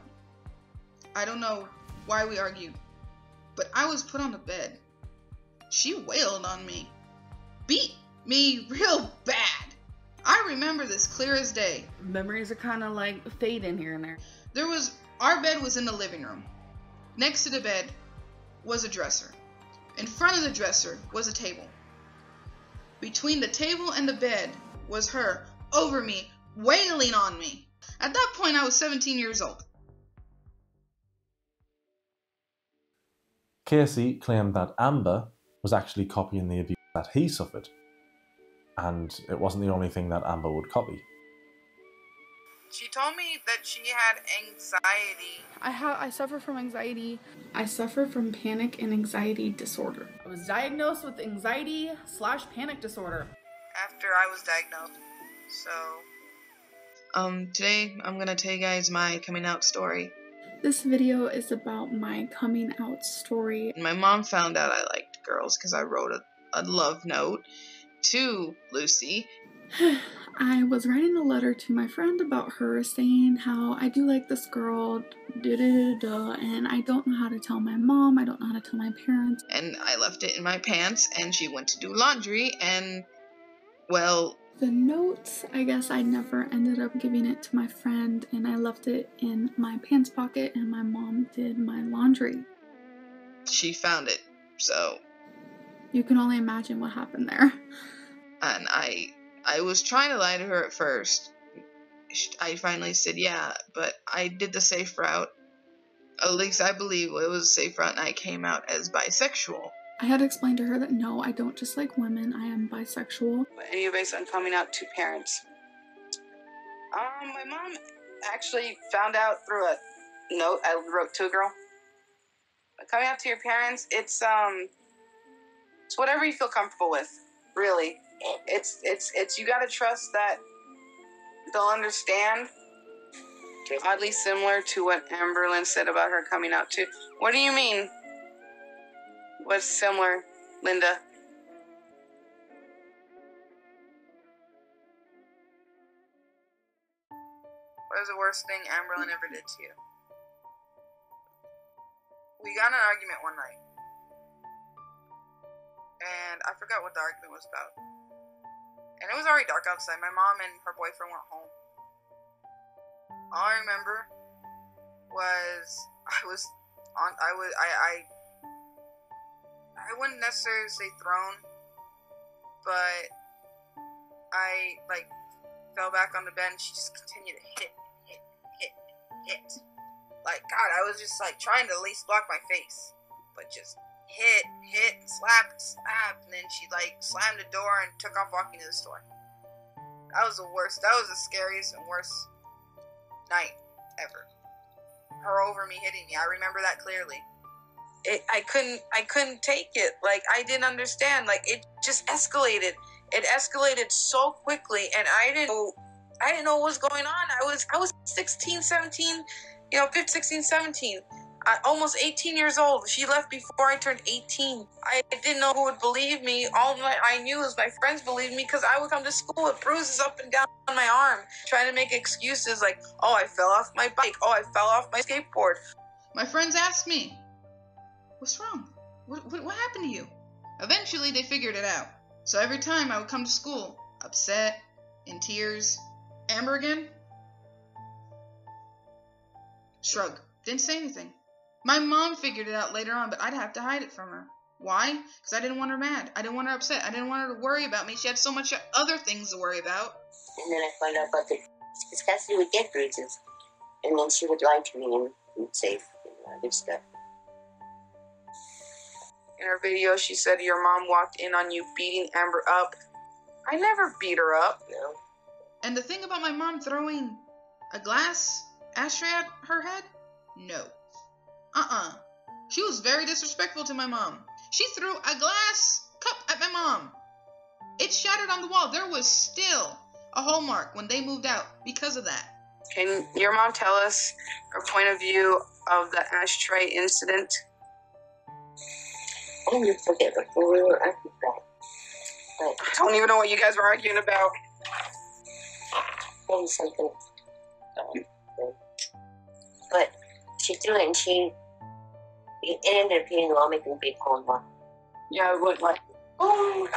I don't know why we argued, but I was put on the bed. She wailed on me. Beat me real bad. I remember this clear as day. Memories are kind of like fading here and there. There was, our bed was in the living room. Next to the bed was a dresser. In front of the dresser was a table. Between the table and the bed was her over me, wailing on me. At that point, I was seventeen years old. Casey claimed that Amber was actually copying the abuse that he suffered. And it wasn't the only thing that Amber would copy. She told me that she had anxiety. I ha I suffer from anxiety. I suffer from panic and anxiety disorder. I was diagnosed with anxiety slash panic disorder. After I was diagnosed, so... Um, today I'm gonna tell you guys my coming out story. This video is about my coming out story. My mom found out I liked girls because I wrote a, a love note to Lucy. I was writing a letter to my friend about her, saying how I do like this girl, da da da, and I don't know how to tell my mom, I don't know how to tell my parents. And I left it in my pants, and she went to do laundry, and, well... The notes, I guess I never ended up giving it to my friend, and I left it in my pants pocket, and my mom did my laundry. She found it, so... You can only imagine what happened there. And I I was trying to lie to her at first. I finally said, yeah, but I did the safe route. At least I believe it was a safe route, and I came out as bisexual. I had explained to her that, no, I don't just like women. I am bisexual. And you're based on coming out to parents. Um, my mom actually found out through a note I wrote to a girl. But coming out to your parents, it's, um, it's whatever you feel comfortable with, really. It's, it's, it's, you gotta trust that they'll understand. Oddly similar to what Amberlynn said about her coming out too. What do you mean? What's similar, Linda? What was the worst thing Amberlynn ever did to you? We got in an argument one night. And I forgot what the argument was about. And it was already dark outside. My mom and her boyfriend weren't home. All I remember was I was on. I was. I. I, I wouldn't necessarily say thrown, but I like fell back on the bed, and she just continued to hit, hit, hit, hit. Like, God, I was just like trying to at least block my face, but just hit, hit, slap, slap, and then she like slammed the door and took off walking to the store. That was the worst. That was the scariest and worst night ever. Her over me hitting me. I remember that clearly. It, I couldn't. I couldn't take it. Like, I didn't understand. Like, it just escalated. It escalated so quickly, and I didn't. Know, I didn't know what was going on. I was. I was sixteen, seventeen. You know, fifteen, sixteen, seventeen. I, almost eighteen years old. She left before I turned eighteen. I didn't know who would believe me. All my, I knew was my friends believed me, because I would come to school with bruises up and down on my arm, trying to make excuses like, oh, I fell off my bike. Oh, I fell off my skateboard. My friends asked me, what's wrong? What, what, what happened to you? Eventually, they figured it out. So every time I would come to school, upset, in tears. Amber again? Shrug. Didn't say anything. My mom figured it out later on, but I'd have to hide it from her. Why? Because I didn't want her mad. I didn't want her upset. I didn't want her to worry about me. She had so much other things to worry about. And then I found out about the... Because Cassie would get bruises. And then she would lie to me and say good stuff. In her video, she said your mom walked in on you beating Amber up. I never beat her up. No. And the thing about my mom throwing a glass ashtray at her head? No. Uh-uh. She was very disrespectful to my mom. She threw a glass cup at my mom. It shattered on the wall. There was still a hole mark when they moved out because of that. Can your mom tell us her point of view of the ashtray incident? I don't even forget what we were arguing about. But I don't even know what you guys were arguing about. Maybe something. Um, but she threw it, and she... It ended up being all making a big cold one. Yeah, it was like, oh,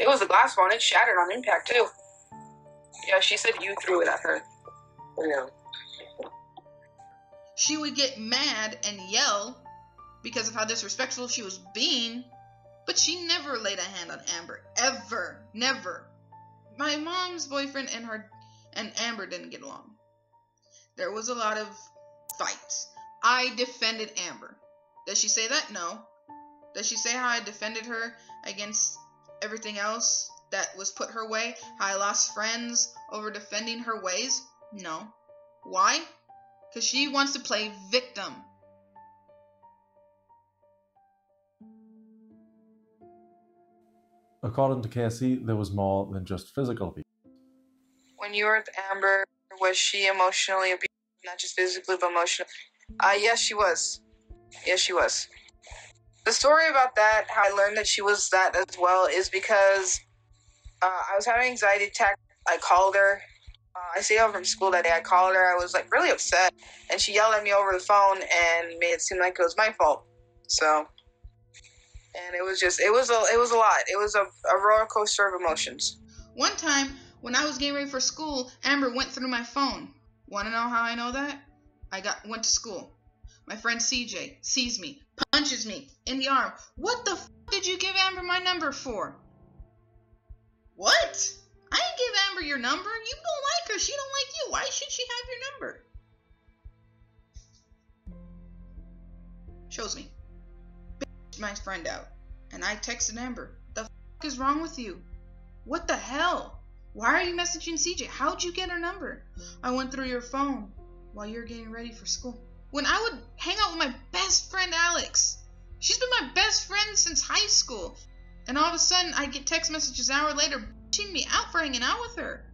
it was a glass one. It shattered on impact too. Yeah, she said you threw it at her. No. She would get mad and yell because of how disrespectful she was being, but she never laid a hand on Amber, ever, never. My mom's boyfriend and her and Amber didn't get along. There was a lot of fights. I defended Amber. Does she say that? No. Does she say how I defended her against everything else that was put her way? How I lost friends over defending her ways? No. Why? Because she wants to play victim. According to Casey, there was more than just physical abuse. When you were with Amber, was she emotionally abused? Not just physically, but emotionally? Uh, yes, she was. Yes, she was. The story about that, how I learned that she was that as well, is because uh, I was having an anxiety attack. I called her. Uh, I stayed home from school that day. I called her. I was, like, really upset. And she yelled at me over the phone and made it seem like it was my fault. So, and it was just, it was a, it was a lot. It was a, a roller coaster of emotions. One time, when I was getting ready for school, Amber went through my phone. Want to know how I know that? I got went to school. My friend C J sees me, punches me in the arm. What the f*** did you give Amber my number for? What? I didn't give Amber your number. You don't like her. She don't like you. Why should she have your number? Shows me. Bitch my friend out. And I texted Amber. The fuck is wrong with you? What the hell? Why are you messaging C J? How'd you get her number? I went through your phone while you were getting ready for school. When I would hang out with my best friend, Alex. She's been my best friend since high school. And all of a sudden, I get text messages an hour later bitching me out for hanging out with her.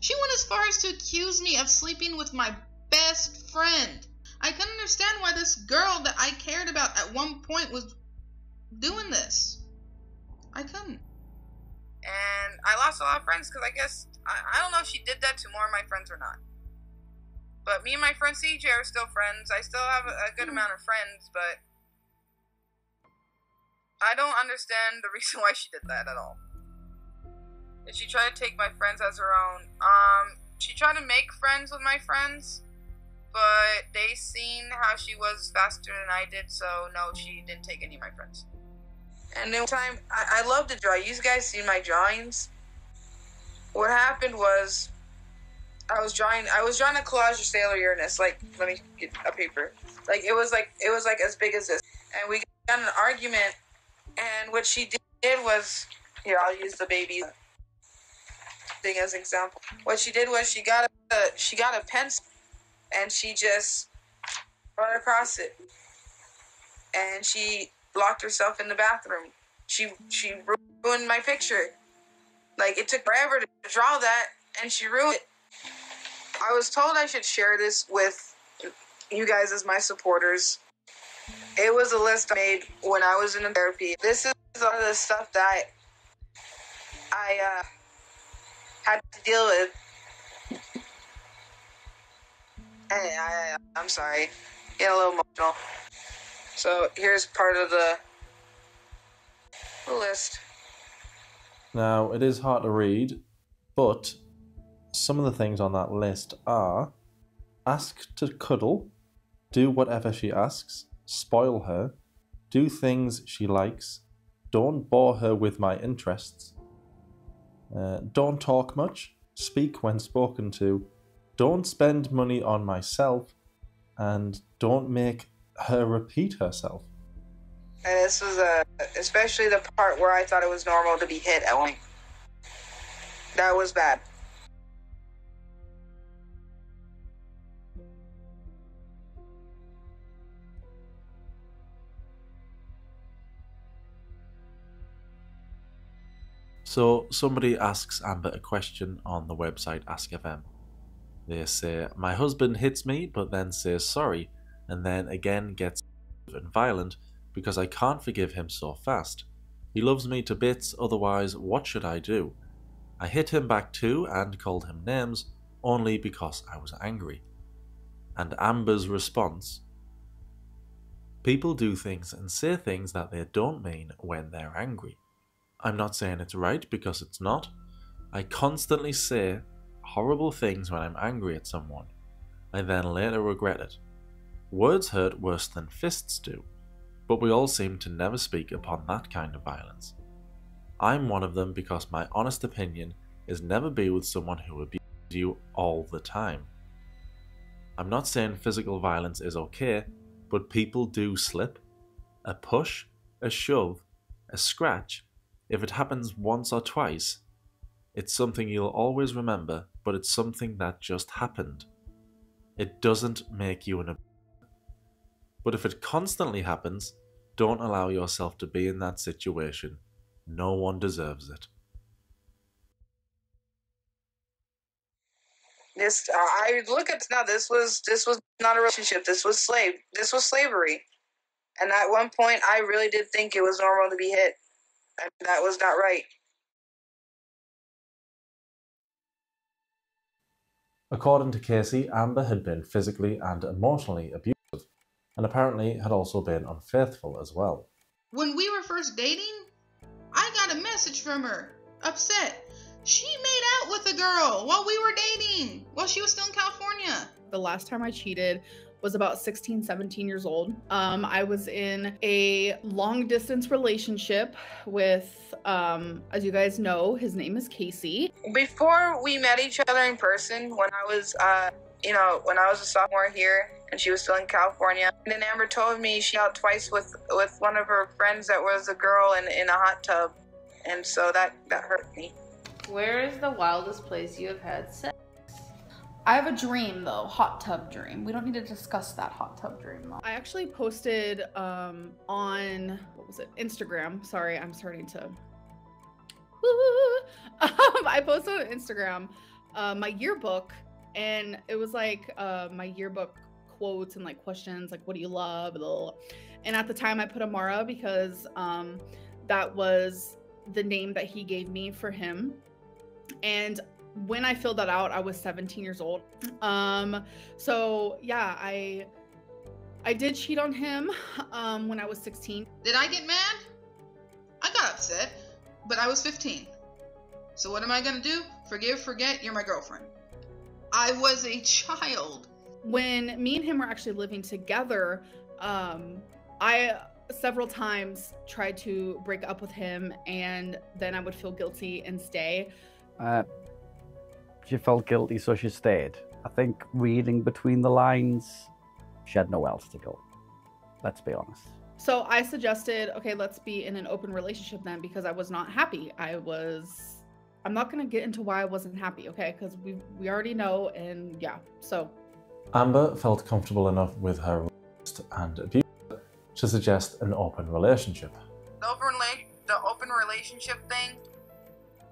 She went as far as to accuse me of sleeping with my best friend. I couldn't understand why this girl that I cared about at one point was doing this. I couldn't. And I lost a lot of friends because I guess, I, I don't know if she did that to more of my friends or not. But me and my friend C J are still friends. I still have a, a good mm. amount of friends, but I don't understand the reason why she did that at all. Did she try to take my friends as her own? Um, she tried to make friends with my friends, but they seen how she was faster than I did, so no, she didn't take any of my friends. And then one time, I, I love to draw. You guys see my drawings? What happened was, I was drawing, I was drawing a collage of Sailor Uranus. Like, let me get a paper. Like, it was like, it was like as big as this. And we got in an argument, and what she did was, here, I'll use the baby thing as an example. What she did was she got a, she got a pencil, and she just brought across it. And she locked herself in the bathroom. She she ruined my picture. Like, it took forever to draw that, and she ruined it. I was told I should share this with you guys as my supporters. It was a list I made when I was in therapy. This is all the stuff that I uh, had to deal with. And I, I'm sorry, getting a little emotional. So here's part of the list. Now, it is hard to read, but some of the things on that list are: ask to cuddle, do whatever she asks, spoil her, do things she likes, don't bore her with my interests, uh, don't talk much, speak when spoken to, don't spend money on myself, and don't make her repeat herself. And this was a, especially the part where I thought it was normal to be hit at one. That was bad. So somebody asks Amber a question on the website Ask dot F M. They say, my husband hits me, but then says sorry, and then again gets and violent because I can't forgive him so fast. He loves me to bits, otherwise what should I do? I hit him back too and called him names, only because I was angry. And Amber's response: people do things and say things that they don't mean when they're angry. I'm not saying it's right, because it's not. I constantly say horrible things when I'm angry at someone. I then later regret it. Words hurt worse than fists do, but we all seem to never speak upon that kind of violence. I'm one of them, because my honest opinion is never be with someone who abuses you all the time. I'm not saying physical violence is okay, but people do slip. A push, a shove, a scratch, if it happens once or twice, it's something you'll always remember, but it's something that just happened. It doesn't make you an abuser. But if it constantly happens, don't allow yourself to be in that situation. No one deserves it. This uh, I look at now. This was this was not a relationship. This was slave. This was slavery. And at one point, I really did think it was normal to be hit, and that was not right. According to Casey, Amber had been physically and emotionally abused, and apparently had also been unfaithful as well. When we were first dating, I got a message from her, upset. She made out with a girl while we were dating, while she was still in California. The last time I cheated was about sixteen, seventeen years old. Um, I was in a long distance relationship with, um, as you guys know, his name is Casey. Before we met each other in person, when I was, uh, you know, when I was a sophomore here, and she was still in California. And then Amber told me she out twice with, with one of her friends that was a girl in, in a hot tub. And so that, that hurt me. Where is the wildest place you have had sex? I have a dream though, hot tub dream. We don't need to discuss that hot tub dream though. I actually posted um, on, what was it? Instagram, sorry, I'm starting to. um, I posted on Instagram, uh, my yearbook, and it was like uh, my yearbook quotes and like questions, like what do you love? Blah, blah, blah. And at the time I put Amara because um, that was the name that he gave me for him. And when I filled that out, I was seventeen years old. Um, so yeah, I I did cheat on him um, when I was sixteen. Did I get mad? I got upset, but I was fifteen. So what am I gonna do? Forgive, forget, you're my girlfriend. I was a child. When me and him were actually living together, um, I several times tried to break up with him, and then I would feel guilty and stay. Uh, she felt guilty, so she stayed. I think reading between the lines, she had nowhere else to go. Let's be honest. So I suggested, okay, let's be in an open relationship then, because I was not happy. I was, I'm not gonna get into why I wasn't happy, okay? Because we, we already know, and yeah, so. Amber felt comfortable enough with her and abuse to suggest an open relationship. The open, the open relationship thing,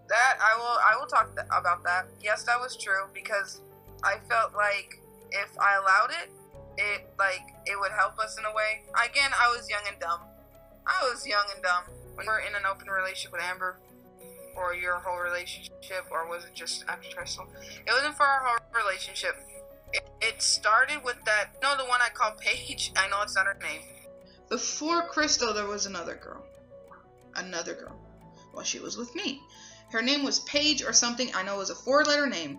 that I will I will talk th about that. Yes, that was true, because I felt like if I allowed it, it like it would help us in a way. Again, I was young and dumb. I was young and dumb. When we're in an open relationship with Amber, or your whole relationship, or was it just after Crystal? It wasn't for our whole relationship. It, it started with that, no, the one I call Paige. I know it's not her name. Before Crystal, there was another girl. Another girl. Well, she was with me. Her name was Paige or something. I know it was a four-letter name.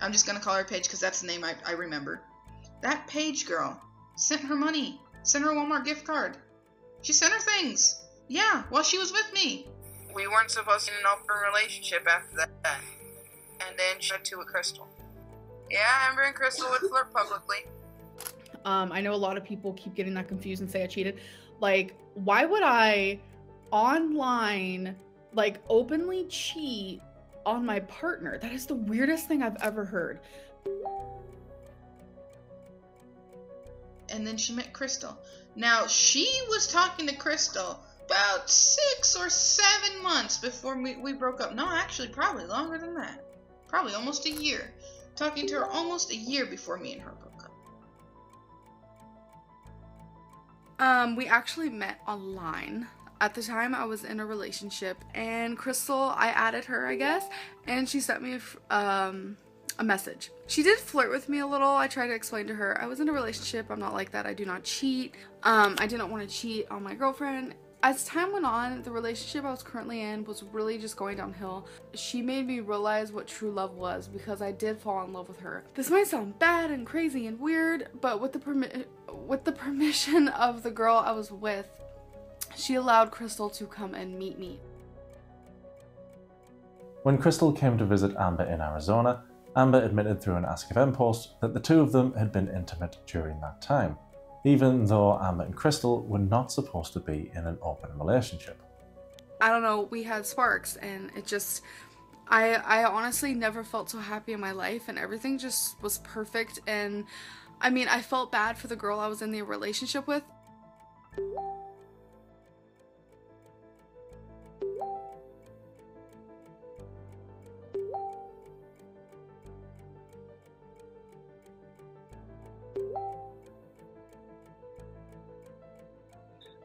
I'm just going to call her Paige because that's the name I, I remember. That Paige girl sent her money. Sent her a Walmart gift card. She sent her things. Yeah, while she was with me. We weren't supposed to be in an open relationship after that. And then she had two with Crystal. Yeah, Amber and Crystal would flirt publicly. Um, I know a lot of people keep getting that confused and say I cheated. Like, why would I online, like, openly cheat on my partner? That is the weirdest thing I've ever heard. And then she met Crystal. Now, she was talking to Crystal about six or seven months before we, we broke up. No, actually, probably longer than that. Probably almost a year. Talking to her almost a year before me and her broke up. Um, we actually met online. At the time, I was in a relationship, and Crystal, I added her, I guess, and she sent me a, um, a message. She did flirt with me a little. I tried to explain to her, I was in a relationship, I'm not like that, I do not cheat. Um, I didn't want to cheat on my girlfriend. As time went on, the relationship I was currently in was really just going downhill. She made me realize what true love was, because I did fall in love with her. This might sound bad and crazy and weird, but with the permi- with the permission of the girl I was with, she allowed Crystal to come and meet me. When Crystal came to visit Amber in Arizona, Amber admitted through an Ask dot F M post that the two of them had been intimate during that time, even though Amber and Crystal were not supposed to be in an open relationship. I don't know, we had sparks, and it just, I, I honestly never felt so happy in my life, and everything just was perfect, and I mean, I felt bad for the girl I was in the relationship with.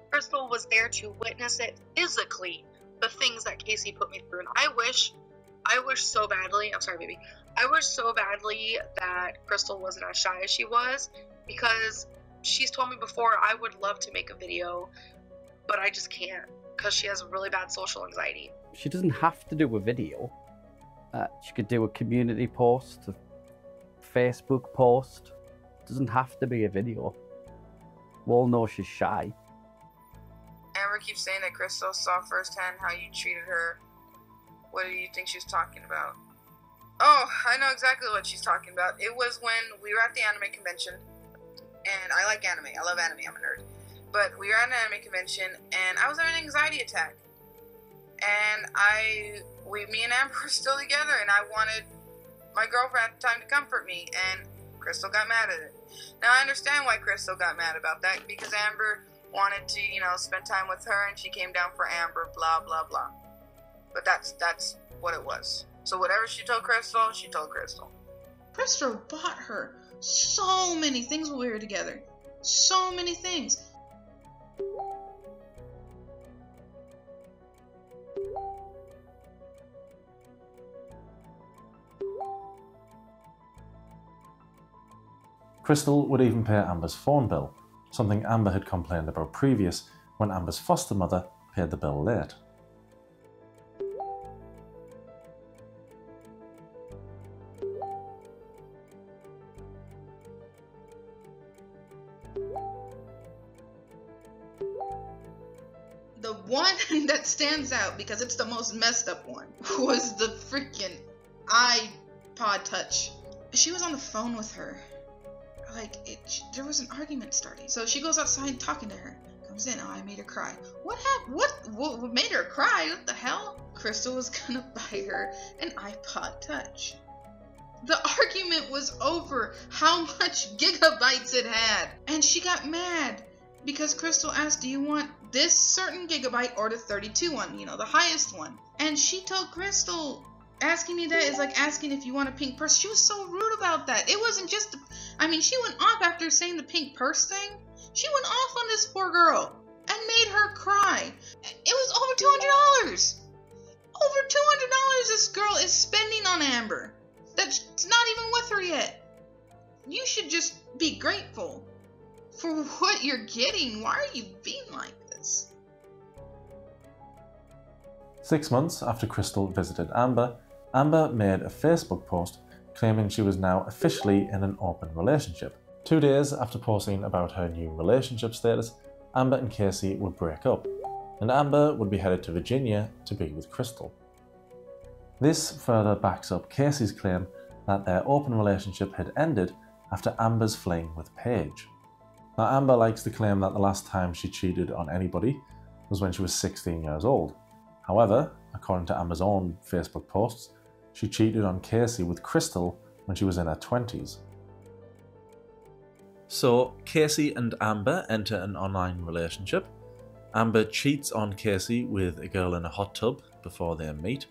Crystal was there to witness it physically, the things that Casey put me through. And I wish, I wish so badly, I'm sorry, baby. I wish so badly that Crystal wasn't as shy as she was, because she's told me before, I would love to make a video, but I just can't, because she has really bad social anxiety. She doesn't have to do a video. Uh, she could do a community post, a Facebook post, doesn't have to be a video. We all know she's shy. Amber keeps saying that Crystal saw firsthand how you treated her. What do you think she's talking about? Oh, I know exactly what she's talking about. It was when we were at the anime convention, and I like anime. I love anime. I'm a nerd. But we were at an anime convention, and I was having an anxiety attack. And I, we, me and Amber were still together, and I wanted my girlfriend at the time to comfort me, and Crystal got mad at it. Now, I understand why Crystal got mad about that, because Amber wanted to, you know, spend time with her, and she came down for Amber, blah, blah, blah. But that's, that's what it was. So whatever she told Crystal, she told Crystal. Crystal bought her so many things when we were together. So many things. Crystal would even pay Amber's phone bill, something Amber had complained about previous when Amber's foster mother paid the bill late. The one that stands out, because it's the most messed up one, was the freaking iPod Touch. She was on the phone with her. Like, it, she, there was an argument starting. So she goes outside talking to her. Comes in, oh, I made her cry. What happened? What, what, what made her cry? What the hell? Crystal was gonna buy her an iPod Touch. The argument was over how much gigabytes it had. And she got mad because Crystal asked, do you want this certain gigabyte or the thirty-two one? You know, the highest one. And she told Crystal, asking me that is like asking if you want a pink purse. She was so rude about that. It wasn't just, I mean, she went off after saying the pink purse thing. She went off on this poor girl and made her cry. It was over two hundred dollars. Over two hundred dollars this girl is spending on Amber. That's not even with her yet. You should just be grateful for what you're getting. Why are you being like this? Six months after Crystal visited Amber, Amber made a Facebook post claiming she was now officially in an open relationship. Two days after posting about her new relationship status, Amber and Casey would break up, and Amber would be headed to Virginia to be with Crystal. This further backs up Casey's claim that their open relationship had ended after Amber's fling with Paige. Now, Amber likes to claim that the last time she cheated on anybody was when she was sixteen years old. However, according to Amber's own Facebook posts, she cheated on Casey with Crystal when she was in her twenties. So Casey and Amber enter an online relationship. Amber cheats on Casey with a girl in a hot tub before they meet.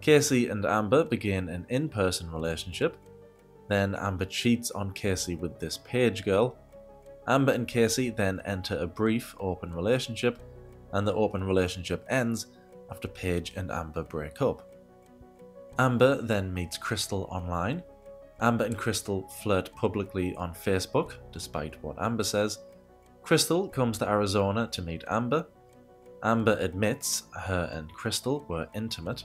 Casey and Amber begin an in-person relationship. Then Amber cheats on Casey with this Paige girl. Amber and Casey then enter a brief open relationship, and the open relationship ends after Paige and Amber break up. Amber then meets Crystal online. Amber and Crystal flirt publicly on Facebook, despite what Amber says. Crystal comes to Arizona to meet Amber. Amber admits her and Crystal were intimate.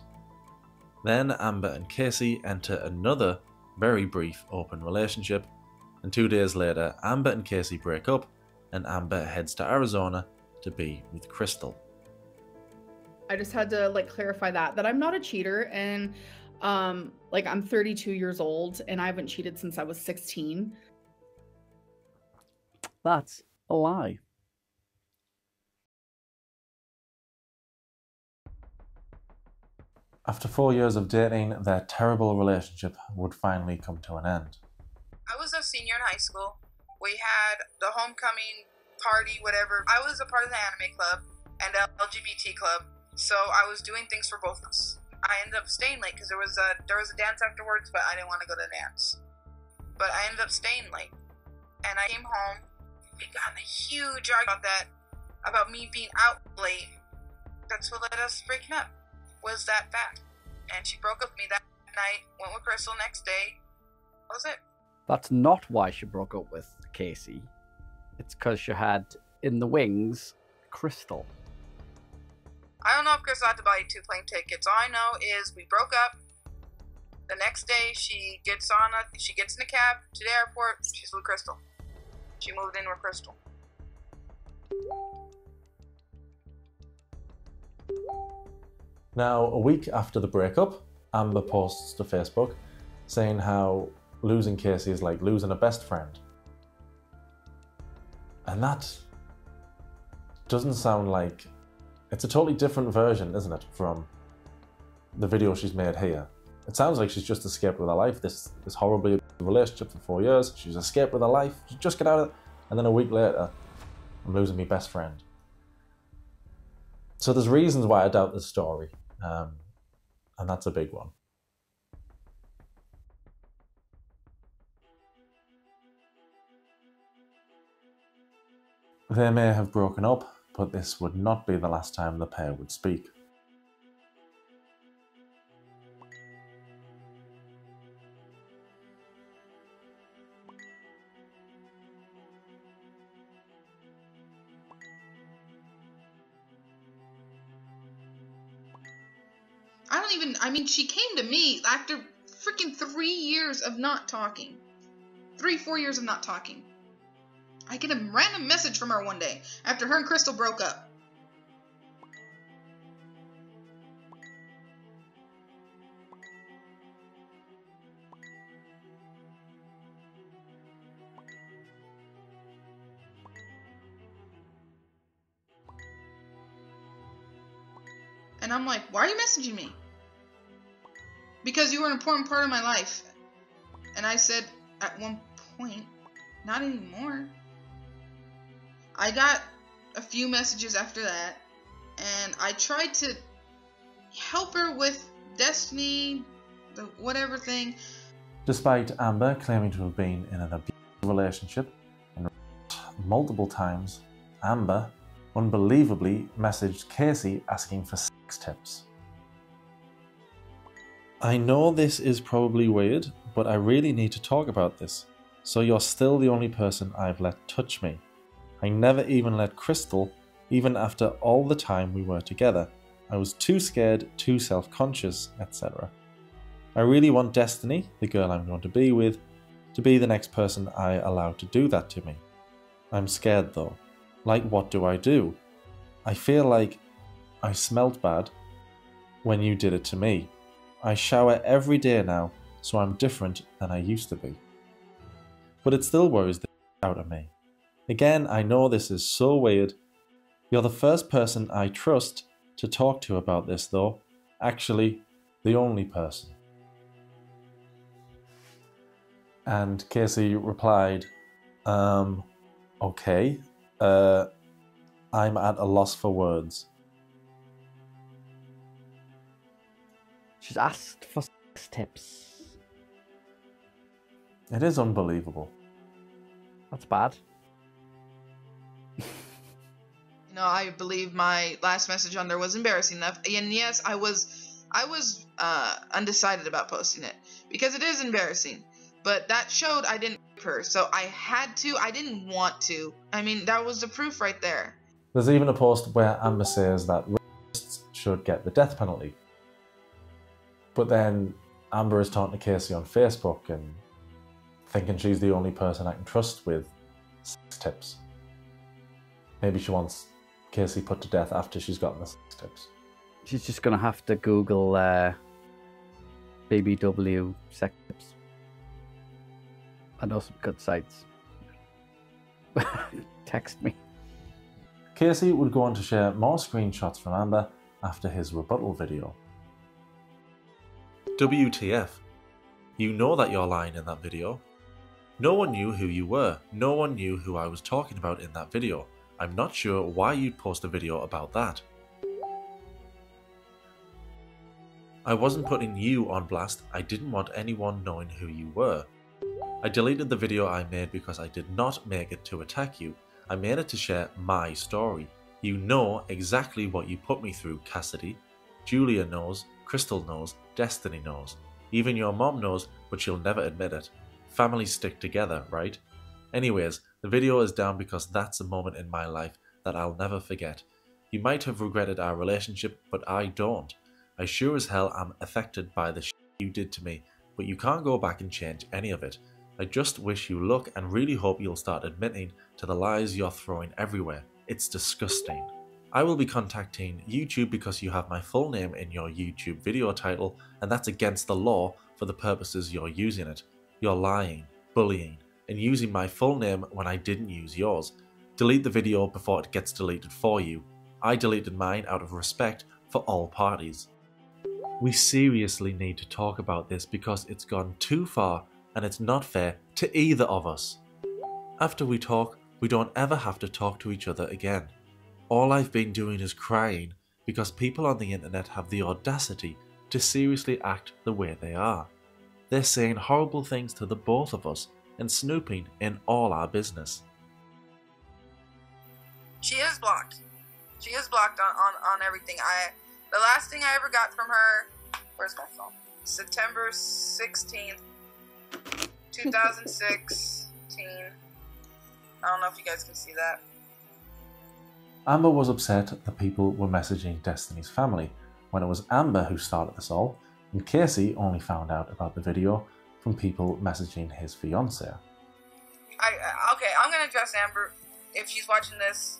Then Amber and Casey enter another very brief open relationship, and two days later Amber and Casey break up and Amber heads to Arizona to be with Crystal. I just had to like clarify that, that I'm not a cheater, and um, like I'm thirty-two years old and I haven't cheated since I was sixteen. That's a lie. After four years of dating, their terrible relationship would finally come to an end. I was a senior in high school. We had the homecoming party, whatever. I was a part of the anime club and the L G B T club. So I was doing things for both of us. I ended up staying late because there was a there was a dance afterwards, but I didn't want to go to the dance. But I ended up staying late, and I came home. We got in a huge argument about that, about me being out late. That's what led us to breaking up. Was that fact? And she broke up with me that night. Went with Crystal next day. That was it. That's not why she broke up with Casey. It's because she had in the wings Crystal. I don't know if Crystal had to buy you two plane tickets. All I know is we broke up. The next day, she gets on a, she gets in a cab to the airport. She's with Crystal. She moved in with Crystal. Now, a week after the breakup, Amber posts to Facebook saying how losing Casey is like losing a best friend. And that doesn't sound like... It's a totally different version, isn't it, from the video she's made here. It sounds like she's just escaped with her life, this, this horribly abusive relationship for four years. She's escaped with her life, she just get out of it. And then a week later, I'm losing my best friend. So there's reasons why I doubt this story. Um, and that's a big one. They may have broken up, but this would not be the last time the pair would speak. I don't even, I mean, she came to me after freaking three years of not talking. Three, four years of not talking. I get a random message from her one day after her and Crystal broke up. And I'm like, why are you messaging me? Because you were an important part of my life. And I said, at one point, not anymore. I got a few messages after that, and I tried to help her with Destiny, the whatever thing. Despite Amber claiming to have been in an abusive relationship multiple times, Amber unbelievably messaged Casey asking for sex tips. I know this is probably weird, but I really need to talk about this. So you're still the only person I've let touch me. I never even let Crystal, even after all the time we were together. I was too scared, too self-conscious, et cetera. I really want Destiny, the girl I'm going to be with, to be the next person I allow to do that to me. I'm scared though. Like, what do I do? I feel like I smelt bad when you did it to me. I shower every day now, so I'm different than I used to be. But it still worries the shit out of me. Again, I know this is so weird. You're the first person I trust to talk to about this though. Actually, the only person. And Casey replied, um, okay, uh, I'm at a loss for words. She's asked for sex tips. It is unbelievable. That's bad. You know, I believe my last message on there was embarrassing enough. And yes, I was, I was uh, undecided about posting it because it is embarrassing. But that showed I didn't rape her, so I had to. I didn't want to. I mean, that was the proof right there. There's even a post where Amber says that rapists should get the death penalty. But then Amber is talking to Casey on Facebook and thinking she's the only person I can trust with sex tips. Maybe she wants Casey put to death after she's gotten the sex tips. She's just going to have to Google uh, B B W sex tips. I know some good sites. Text me. Casey would go on to share more screenshots from Amber after his rebuttal video. W T F, you know that you're lying in that video. No one knew who you were. No one knew who I was talking about in that video. I'm not sure why you'd post a video about that. I wasn't putting you on blast. I didn't want anyone knowing who you were. I deleted the video I made because I did not make it to attack you. I made it to share my story. You know exactly what you put me through, Cassidy. Julia knows, Crystal knows, Destiny knows. Even your mom knows, but she'll never admit it. Families stick together, right? Anyways, the video is down because that's a moment in my life that I'll never forget. You might have regretted our relationship, but I don't. I sure as hell am affected by the shit you did to me, but you can't go back and change any of it. I just wish you luck and really hope you'll start admitting to the lies you're throwing everywhere. It's disgusting. I will be contacting YouTube because you have my full name in your YouTube video title, and that's against the law for the purposes you're using it. You're lying, bullying, and using my full name when I didn't use yours. Delete the video before it gets deleted for you. I deleted mine out of respect for all parties. We seriously need to talk about this because it's gone too far and it's not fair to either of us. After we talk, we don't ever have to talk to each other again. All I've been doing is crying because people on the internet have the audacity to seriously act the way they are. They're saying horrible things to the both of us and snooping in all our business. She is blocked. She is blocked on, on, on everything. I the last thing I ever got from her, where's my phone? September sixteenth, two thousand sixteen. I don't know if you guys can see that. Amber was upset that people were messaging Destiny's family when it was Amber who started this all, and Casey only found out about the video from people messaging his fiancée. I, okay, I'm going to address Amber if she's watching this.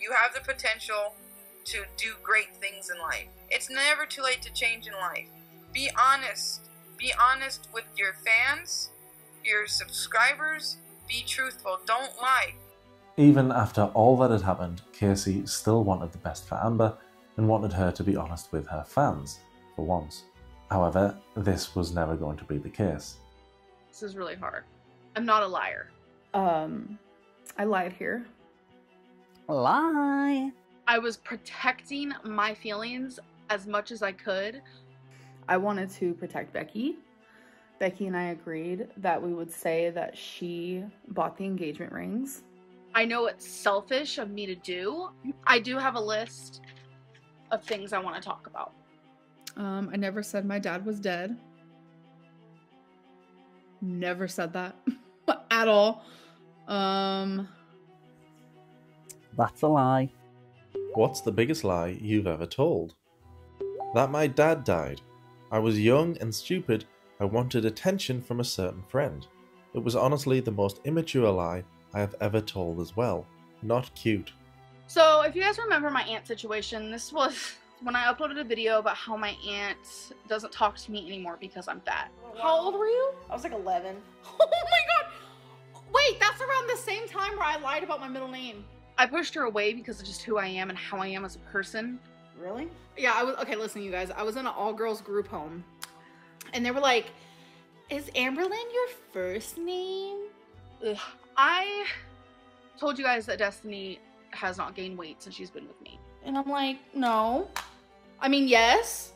You have the potential to do great things in life. It's never too late to change in life. Be honest. Be honest with your fans, your subscribers. Be truthful. Don't lie. Even after all that had happened, Casey still wanted the best for Amber and wanted her to be honest with her fans, for once. However, this was never going to be the case. This is really hard. I'm not a liar. Um, I lied here. Lie. I was protecting my feelings as much as I could. I wanted to protect Becky. Becky and I agreed that we would say that she bought the engagement rings. I know it's selfish of me to do. I do have a list of things I want to talk about. Um, I never said my dad was dead. Never said that at all. Um, That's a lie. What's the biggest lie you've ever told? That my dad died. I was young and stupid. I wanted attention from a certain friend. It was honestly the most immature lie I have ever told as well. Not cute. So if you guys remember my aunt situation, this was when I uploaded a video about how my aunt doesn't talk to me anymore because I'm fat. Oh, wow. How old were you? I was like eleven. Oh my god! Wait, that's around the same time where I lied about my middle name. I pushed her away because of just who I am and how I am as a person. Really? Yeah, I was, okay, listen you guys, I was in an all-girls group home and they were like, is Amberlynn your first name? Ugh. I told you guys that Destiny has not gained weight since she's been with me. And I'm like, no. I mean, yes.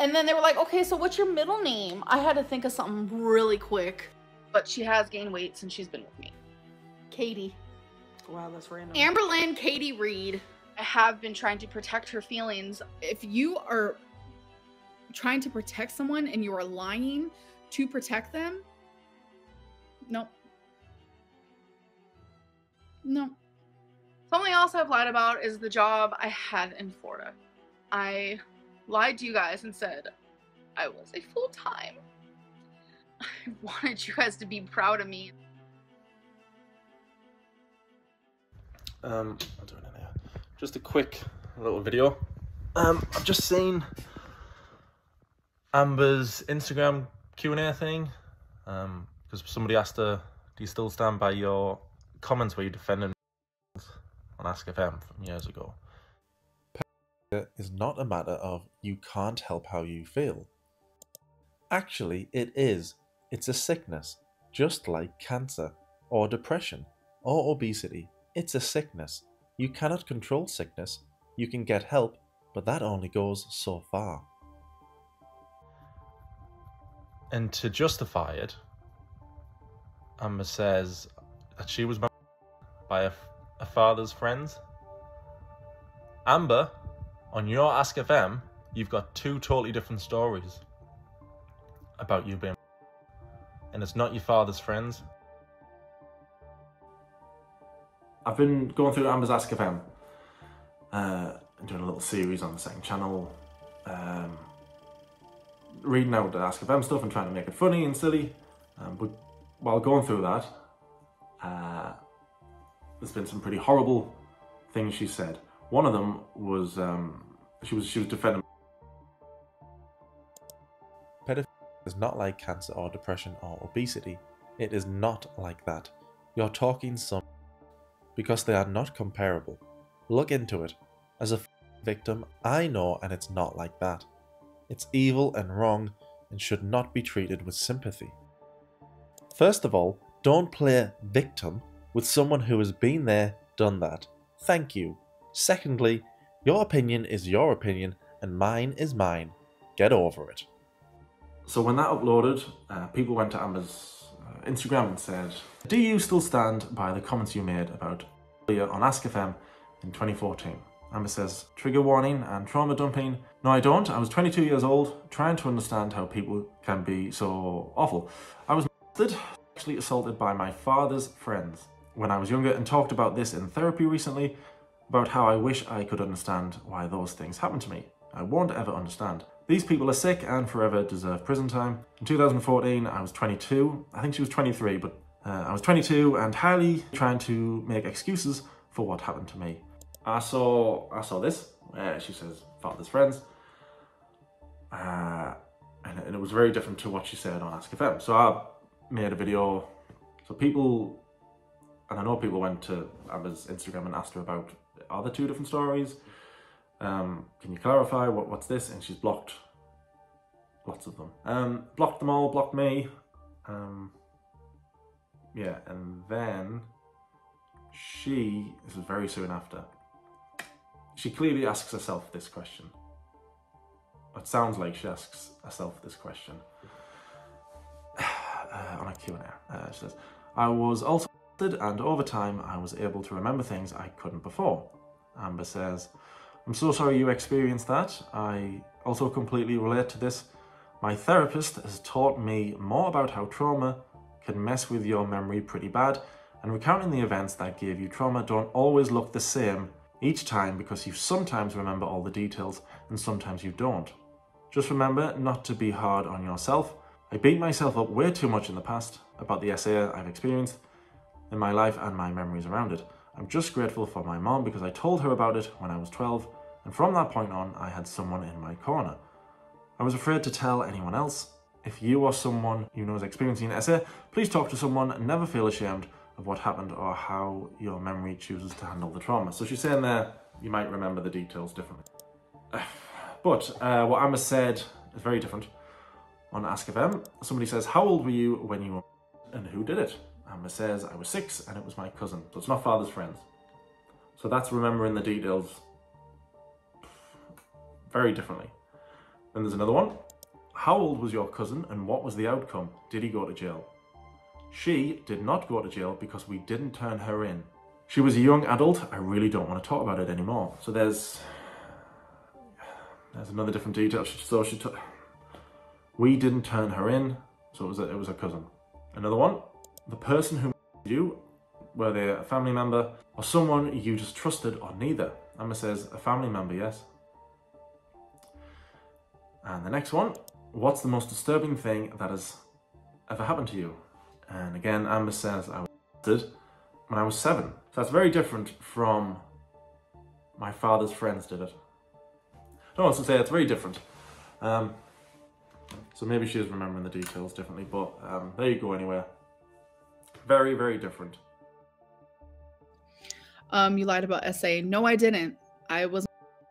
And then they were like, okay, so what's your middle name? I had to think of something really quick. But she has gained weight since she's been with me. Katie. Wow, that's random. Amberlynn Katie Reed. I have been trying to protect her feelings. If you are trying to protect someone and you are lying to protect them, nope. No. Something else I've lied about is the job I had in Florida. I lied to you guys and said I was a full-time. I wanted you guys to be proud of me. Um, I'll do it in here. Just a quick little video. Um, I've just seen Amber's Instagram Q and A thing. Um, because somebody asked her, do you still stand by your comments where you defended on Ask F M from years ago? Is not a matter of you can't help how you feel. Actually, it is. It's a sickness, just like cancer or depression or obesity. It's a sickness. You cannot control sickness. You can get help, but that only goes so far. And to justify it, Amber says that she was by a, a father's friends. Amber, on your Ask F M, you've got two totally different stories about you being, and it's not your father's friends. I've been going through Amber's Ask F M uh, and doing a little series on the second channel, um, reading out the Ask dot F M stuff and trying to make it funny and silly, um, but while going through that, uh, there's been some pretty horrible things she said. One of them was um, she was she was defending. Pedophilia is not like cancer or depression or obesity. It is not like that. You're talking some because they are not comparable. Look into it. As a victim, I know, and it's not like that. It's evil and wrong and should not be treated with sympathy. First of all, don't play victim with someone who has been there, done that. Thank you. Secondly, your opinion is your opinion and mine is mine. Get over it. So when that uploaded, uh, people went to Amber's uh, Instagram and said, do you still stand by the comments you made about earlier on Ask dot F M in twenty fourteen? Amber says, trigger warning and trauma dumping. No, I don't. I was twenty-two years old, trying to understand how people can be so awful. I was sexually assaulted by my father's friends when I was younger and talked about this in therapy recently, about how I wish I could understand why those things happened to me. I won't ever understand. These people are sick and forever deserve prison time. In two thousand fourteen, I was twenty-two. I think she was twenty-three, but uh, I was twenty-two and highly trying to make excuses for what happened to me. I saw, I saw this, uh, she says, father's friends, uh, and, and it was very different to what she said on Ask dot F M. So I made a video, so people, and I know people went to Amber's Instagram and asked her about, are there two different stories? Um, can you clarify, what, what's this? And she's blocked lots of them. Um, blocked them all, blocked me. Um, yeah, and then she, this is very soon after, she clearly asks herself this question. It sounds like she asks herself this question uh, on a Q and A. Uh, she says, I was also assaulted and over time I was able to remember things I couldn't before. Amber says, I'm so sorry you experienced that. I also completely relate to this. My therapist has taught me more about how trauma can mess with your memory pretty bad, and recounting the events that gave you trauma don't always look the same each time because you sometimes remember all the details and sometimes you don't. Just remember not to be hard on yourself. I beat myself up way too much in the past about the essay I've experienced in my life and my memories around it. I'm just grateful for my mom because I told her about it when I was twelve, and from that point on I had someone in my corner. I was afraid to tell anyone else. If you or someone you know is experiencing an S A, please talk to someone and never feel ashamed of what happened or how your memory chooses to handle the trauma. So she's saying there, you might remember the details differently. But uh, what Amber said is very different. On Ask dot F M, somebody says, how old were you when you were and who did it? Amber says, I was six and it was my cousin. So it's not father's friends. So that's remembering the details very differently. Then there's another one. How old was your cousin and what was the outcome? Did he go to jail? She did not go to jail because we didn't turn her in. She was a young adult. I really don't want to talk about it anymore. So there's there's another different detail. So she took, we didn't turn her in. So it was a, it was her cousin. Another one. The person who you, were they a family member or someone you just trusted or neither? Amber says, a family member, yes. And the next one, what's the most disturbing thing that has ever happened to you? And again, Amber says, I was when I was seven. So that's very different from my father's friends did it. I don't want to say it's very different. Um, so maybe she is remembering the details differently, but um, there you go anyway. Very, very different. Um, you lied about S A. No, I didn't. I was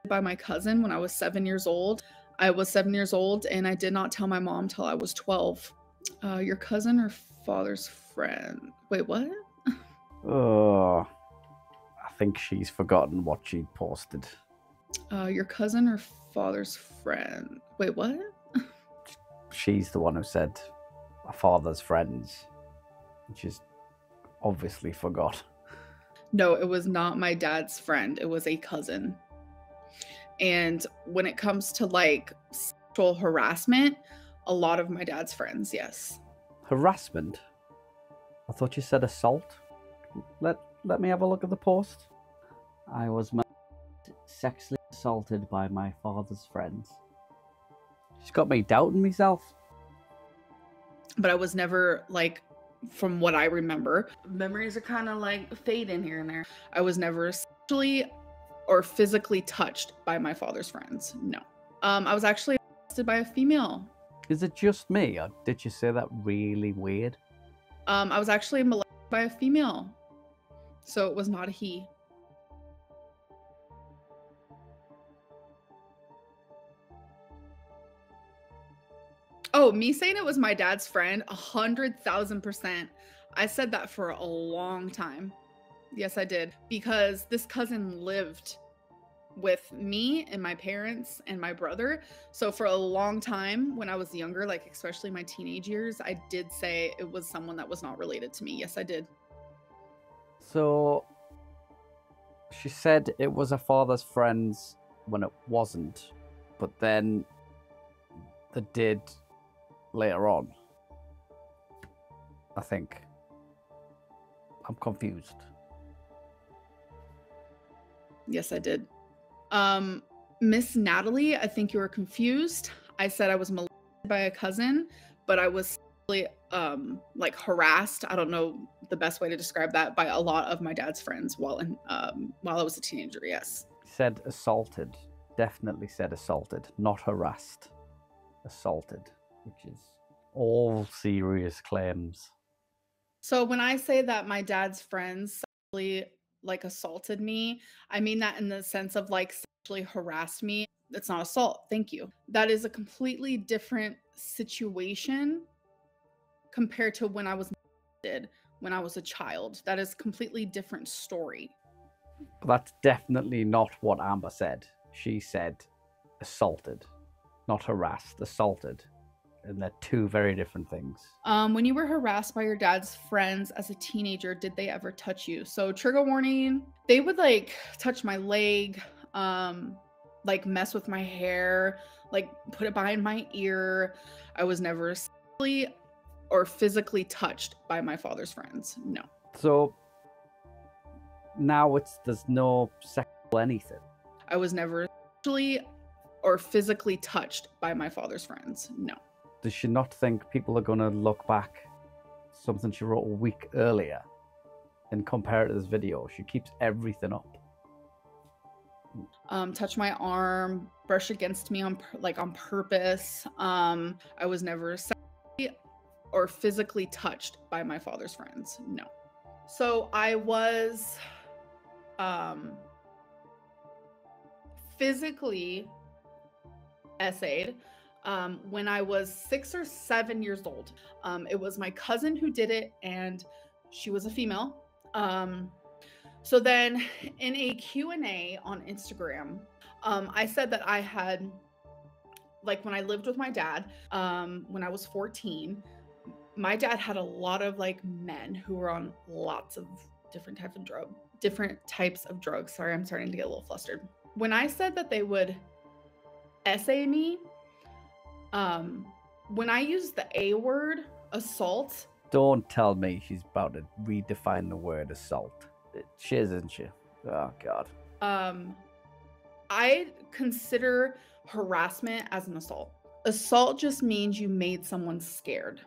by my cousin when I was seven years old. I was seven years old and I did not tell my mom till I was twelve. Uh, your cousin or father's friend? Wait, what? Oh, I think she's forgotten what she posted. Uh, your cousin or father's friend? Wait, what? She's the one who said, my father's friends. She's obviously forgot. No, it was not my dad's friend. It was a cousin. And when it comes to like sexual harassment, a lot of my dad's friends, yes. Harassment? I thought you said assault. Let let me have a look at the post. I was sexually assaulted by my father's friends. She's got me doubting myself. But I was never, like, from what I remember, memories are kind of like fading here and there. I was never sexually or physically touched by my father's friends. No. Um, I was actually molested by a female. Is it just me? Or did you say that really weird? Um, I was actually molested by a female. So it was not a he. Oh, me saying it was my dad's friend, a hundred thousand percent. I said that for a long time. Yes, I did. Because this cousin lived with me and my parents and my brother. So for a long time when I was younger, like especially my teenage years, I did say it was someone that was not related to me. Yes, I did. So she said it was her father's friends when it wasn't, but then they did... later on, I think. I'm confused. Yes, I did. Um, Miss Natalie, I think you were confused. I said I was molested by a cousin, but I was um, like harassed. I don't know the best way to describe that, by a lot of my dad's friends while in um, while I was a teenager. Yes. Said assaulted. Definitely said assaulted, not harassed. Assaulted. Which is all serious claims. So when I say that my dad's friends sexually, like, assaulted me, I mean that in the sense of, like, sexually harassed me. It's not assault. Thank you. That is a completely different situation compared to when I was molested, when I was a child. That is a completely different story. That's definitely not what Amber said. She said assaulted, not harassed, assaulted. And they're two very different things. Um, when you were harassed by your dad's friends as a teenager, did they ever touch you? So trigger warning, they would like touch my leg, um, like mess with my hair, like put it behind my ear. I was never sexually or physically touched by my father's friends. No. So now it's, there's no sexual anything. I was never sexually or physically touched by my father's friends. No. Does she not think people are going to look back something she wrote a week earlier and compare it to this video? She keeps everything up. Um, touch my arm, brush against me on like on purpose. Um, I was never sexually or physically touched by my father's friends. No. So I was um, physically essayed. Um, when I was six or seven years old, um, it was my cousin who did it, and she was a female. Um, so then in a Q and A on Instagram, um, I said that I had, like when I lived with my dad, um, when I was fourteen, my dad had a lot of like men who were on lots of different types of drug, different types of drugs. Sorry, I'm starting to get a little flustered. When I said that they would essay me, Um, when I use the A word, assault. Don't tell me she's about to redefine the word assault. She is, isn't she? Oh, God. Um, I consider harassment as an assault. Assault just means you made someone scared.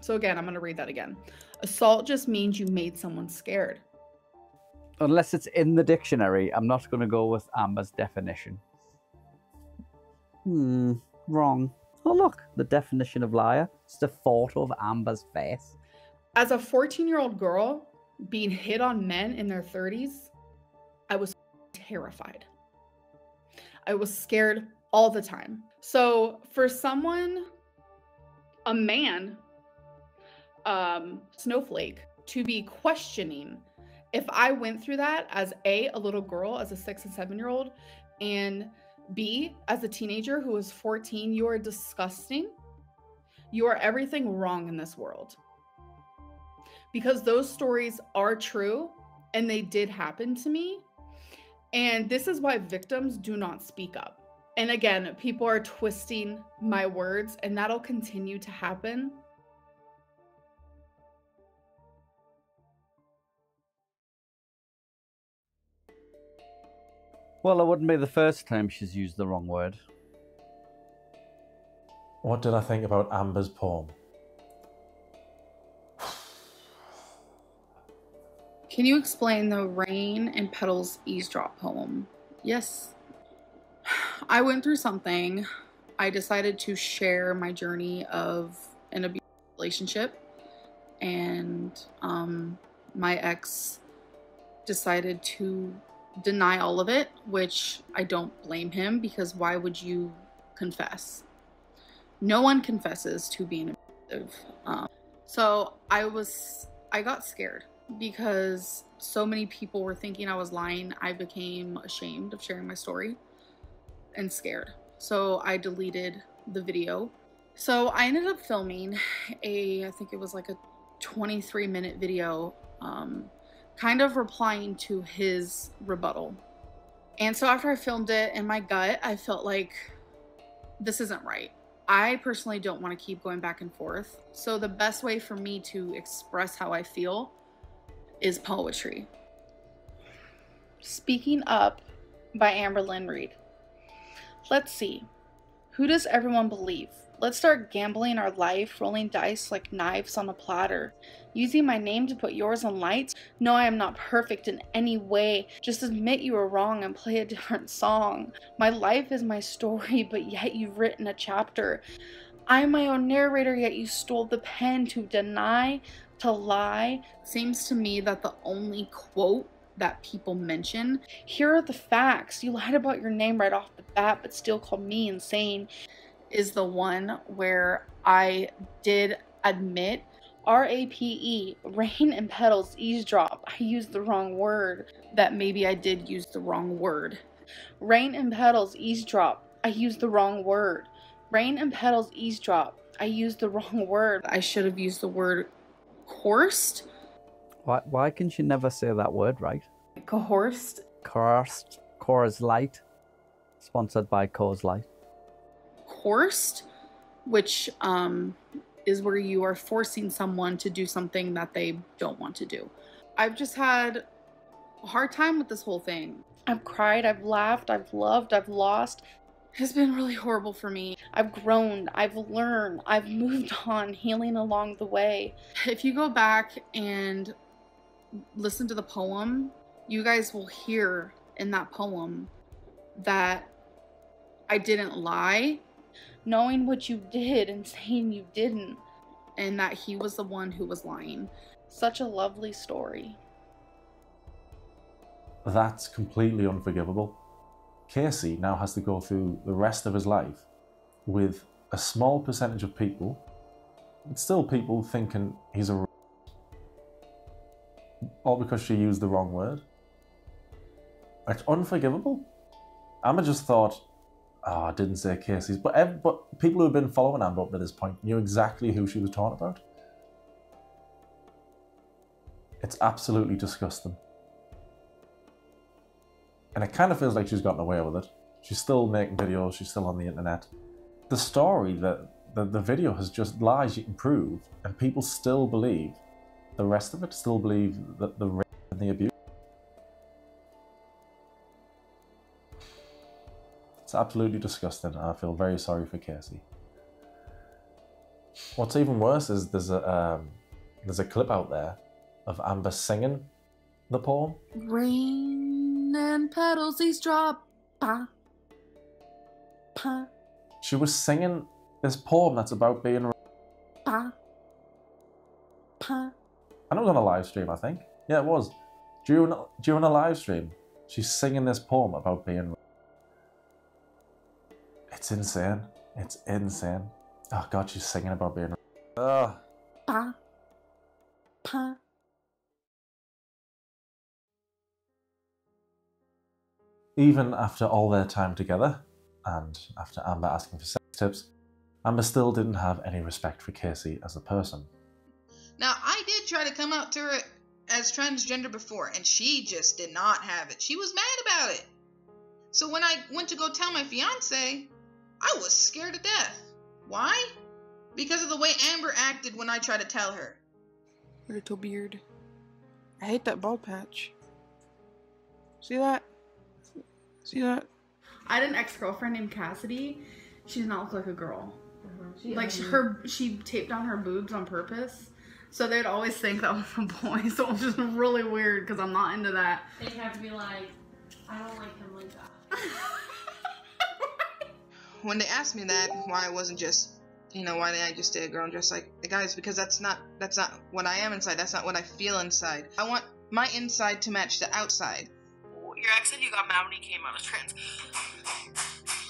So again, I'm going to read that again. Assault just means you made someone scared. Unless it's in the dictionary, I'm not going to go with Amber's definition. Hmm, wrong. Oh, look, the definition of liar. It's the photo of Amber's face. As a fourteen-year-old girl being hit on men in their thirties, I was terrified. I was scared all the time. So for someone, a man, um, Snowflake, to be questioning, if I went through that as A, a little girl, as a six and seven-year-old, and B, as a teenager who was fourteen, you are disgusting. You are everything wrong in this world. Because those stories are true and they did happen to me. And this is why victims do not speak up. And again, people are twisting my words, and that'll continue to happen. Well, it wouldn't be the first time she's used the wrong word. What did I think about Amber's poem? Can you explain the Rain and Petals Eavesdrop poem? Yes. I went through something. I decided to share my journey of an abusive relationship, and um, my ex decided to deny all of it, which I don't blame him, because why would you confess? No one confesses to being abusive. Um, so I was, I got scared because so many people were thinking I was lying. I became ashamed of sharing my story and scared. So I deleted the video. So I ended up filming a, I think it was like a twenty-three minute video, um, kind of replying to his rebuttal. And so after I filmed it, in my gut, I felt like this isn't right. I personally don't want to keep going back and forth. So the best way for me to express how I feel is poetry. Speaking Up by Amberlynn Reed. Let's see. Who does everyone believe? Let's start gambling our life, rolling dice like knives on a platter, using my name to put yours on lights. No, I am not perfect in any way. Just admit you were wrong and play a different song. My life is my story, but yet you've written a chapter. I am my own narrator, yet you stole the pen to deny, to lie. Seems to me that the only quote that people mention, here are the facts, you lied about your name right off the bat, but still called me insane, is the one where I did admit R A P E, Rain and Petals Eavesdrop. I used the wrong word. That maybe I did use the wrong word. Rain and Petals Eavesdrop. I used the wrong word. Rain and Petals Eavesdrop. I used the wrong word. I should have used the word coursed. Why, why can she never say that word right? Coerced. Coerced. Coors Light. Sponsored by Coors Light. Coursed, which um, is where you are forcing someone to do something that they don't want to do. I've just had a hard time with this whole thing. I've cried, I've laughed, I've loved, I've lost. It's been really horrible for me. I've grown, I've learned, I've moved on, healing along the way. If you go back and listen to the poem, you guys will hear in that poem that I didn't lie. Knowing what you did and saying you didn't, and that he was the one who was lying. Such a lovely story. That's completely unforgivable. Casey now has to go through the rest of his life with a small percentage of people, it's still people thinking he's a, all because she used the wrong word. It's unforgivable. Amber just thought, oh, I didn't say Casey's, but, ev but people who have been following Amber up to this point knew exactly who she was talking about. It's absolutely disgusting. And it kind of feels like she's gotten away with it. She's still making videos, she's still on the internet. The story that the, the video has just lies you can prove, and people still believe, the rest of it still believe that the rape and the abuse. It's absolutely disgusting, and I feel very sorry for Casey. What's even worse is there's a um, there's a clip out there of Amber singing the poem. Rain and petals eavesdrop. Pa, pa. She was singing this poem that's about being. Pa, pa. And it was on a live stream, I think. Yeah, it was during during a live stream. She's singing this poem about being. It's insane. It's insane. Oh God, she's singing about being. Ugh. Pa. Pa. Even after all their time together, and after Amber asking for sex tips, Amber still didn't have any respect for Casey as a person. Now, I did try to come out to her as transgender before, and she just did not have it. She was mad about it. So when I went to go tell my fiance, I was scared to death. Why? Because of the way Amber acted when I tried to tell her. Little beard. I hate that bald patch. See that? See that? I had an ex-girlfriend named Cassidy. She did not look like a girl. Mm-hmm. She like she, her, she taped on her boobs on purpose. So they'd always think that was a boy. So it was just really weird because I'm not into that. They'd have to be like, I don't like him like that. When they asked me that, why I wasn't just, you know, why did I just stay a girl and just like the guys? Because that's not that's not what I am inside. That's not what I feel inside. I want my inside to match the outside. Your ex said you got mad when he came out as trans.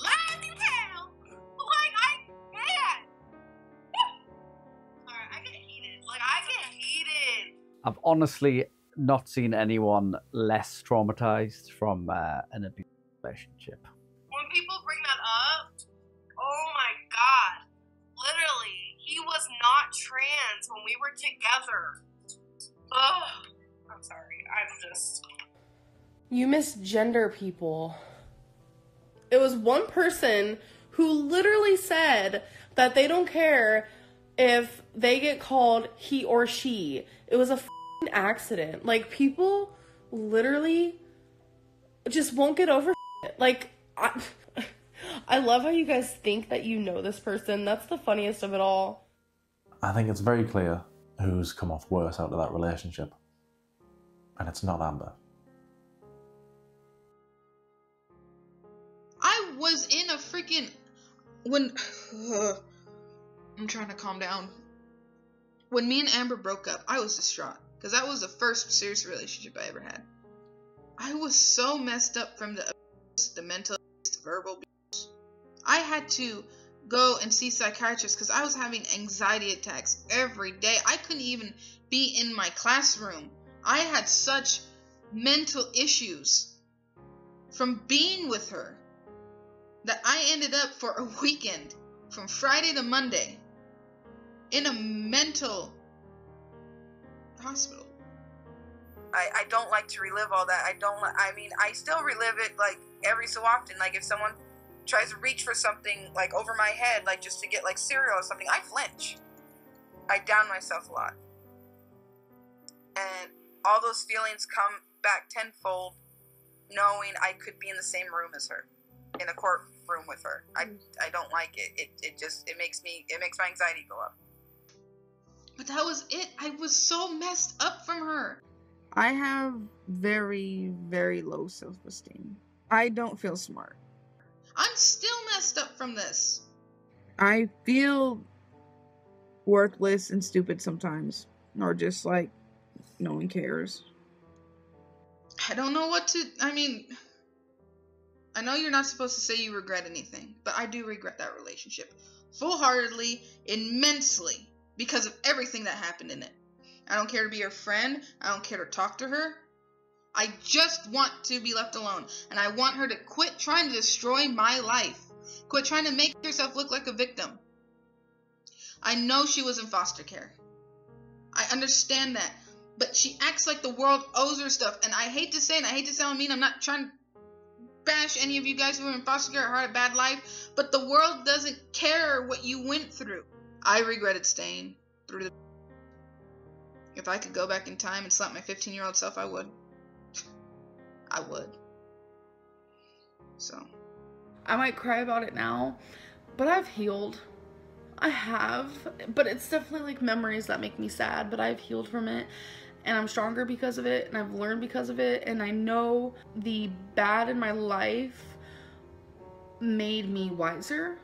Lazy town! Like, I can't! Sorry, I get heated. Like, I get heated! I've honestly not seen anyone less traumatized from uh, an abusive relationship. When people bring that up, oh my god. Literally, he was not trans when we were together. Ugh. I'm sorry, I'm just... You misgender people. It was one person who literally said that they don't care if they get called he or she. It was a f***ing accident. Like, people literally just won't get over shit. Like, I, I love how you guys think that you know this person. That's the funniest of it all. I think it's very clear who's come off worse out of that relationship. And it's not Amber. Was in a freaking when uh, I'm trying to calm down. When me and Amber broke up, I was distraught because that was the first serious relationship I ever had. I was so messed up from the the mental, the verbal abuse. I had to go and see psychiatrists because I was having anxiety attacks every day. I couldn't even be in my classroom. I had such mental issues from being with her that I ended up for a weekend from Friday to Monday in a mental hospital. I, I don't like to relive all that. I don't, I mean, I still relive it like every so often. Like if someone tries to reach for something like over my head, like just to get like cereal or something, I flinch. I down myself a lot. And all those feelings come back tenfold knowing I could be in the same room as her. In a courtroom with her. I, I don't like it. It it just, it makes me, it makes my anxiety go up. But that was it. I was so messed up from her. I have very, very low self-esteem. I don't feel smart. I'm still messed up from this. I feel worthless and stupid sometimes. Or just like, no one cares. I don't know what to, I mean... I know you're not supposed to say you regret anything, but I do regret that relationship. Full-heartedly, immensely, because of everything that happened in it. I don't care to be her friend. I don't care to talk to her. I just want to be left alone, and I want her to quit trying to destroy my life. Quit trying to make herself look like a victim. I know she was in foster care. I understand that, but she acts like the world owes her stuff, and I hate to say it, and I hate to sound mean, I'm not trying to bash any of you guys who were in foster care or had a bad life, but the world doesn't care what you went through. I regretted staying through the... If I could go back in time and slap my fifteen-year-old self, I would. I would. So. I might cry about it now, but I've healed. I have, but it's definitely like memories that make me sad, but I've healed from it. And I'm stronger because of it, and I've learned because of it, and I know the bad in my life made me wiser.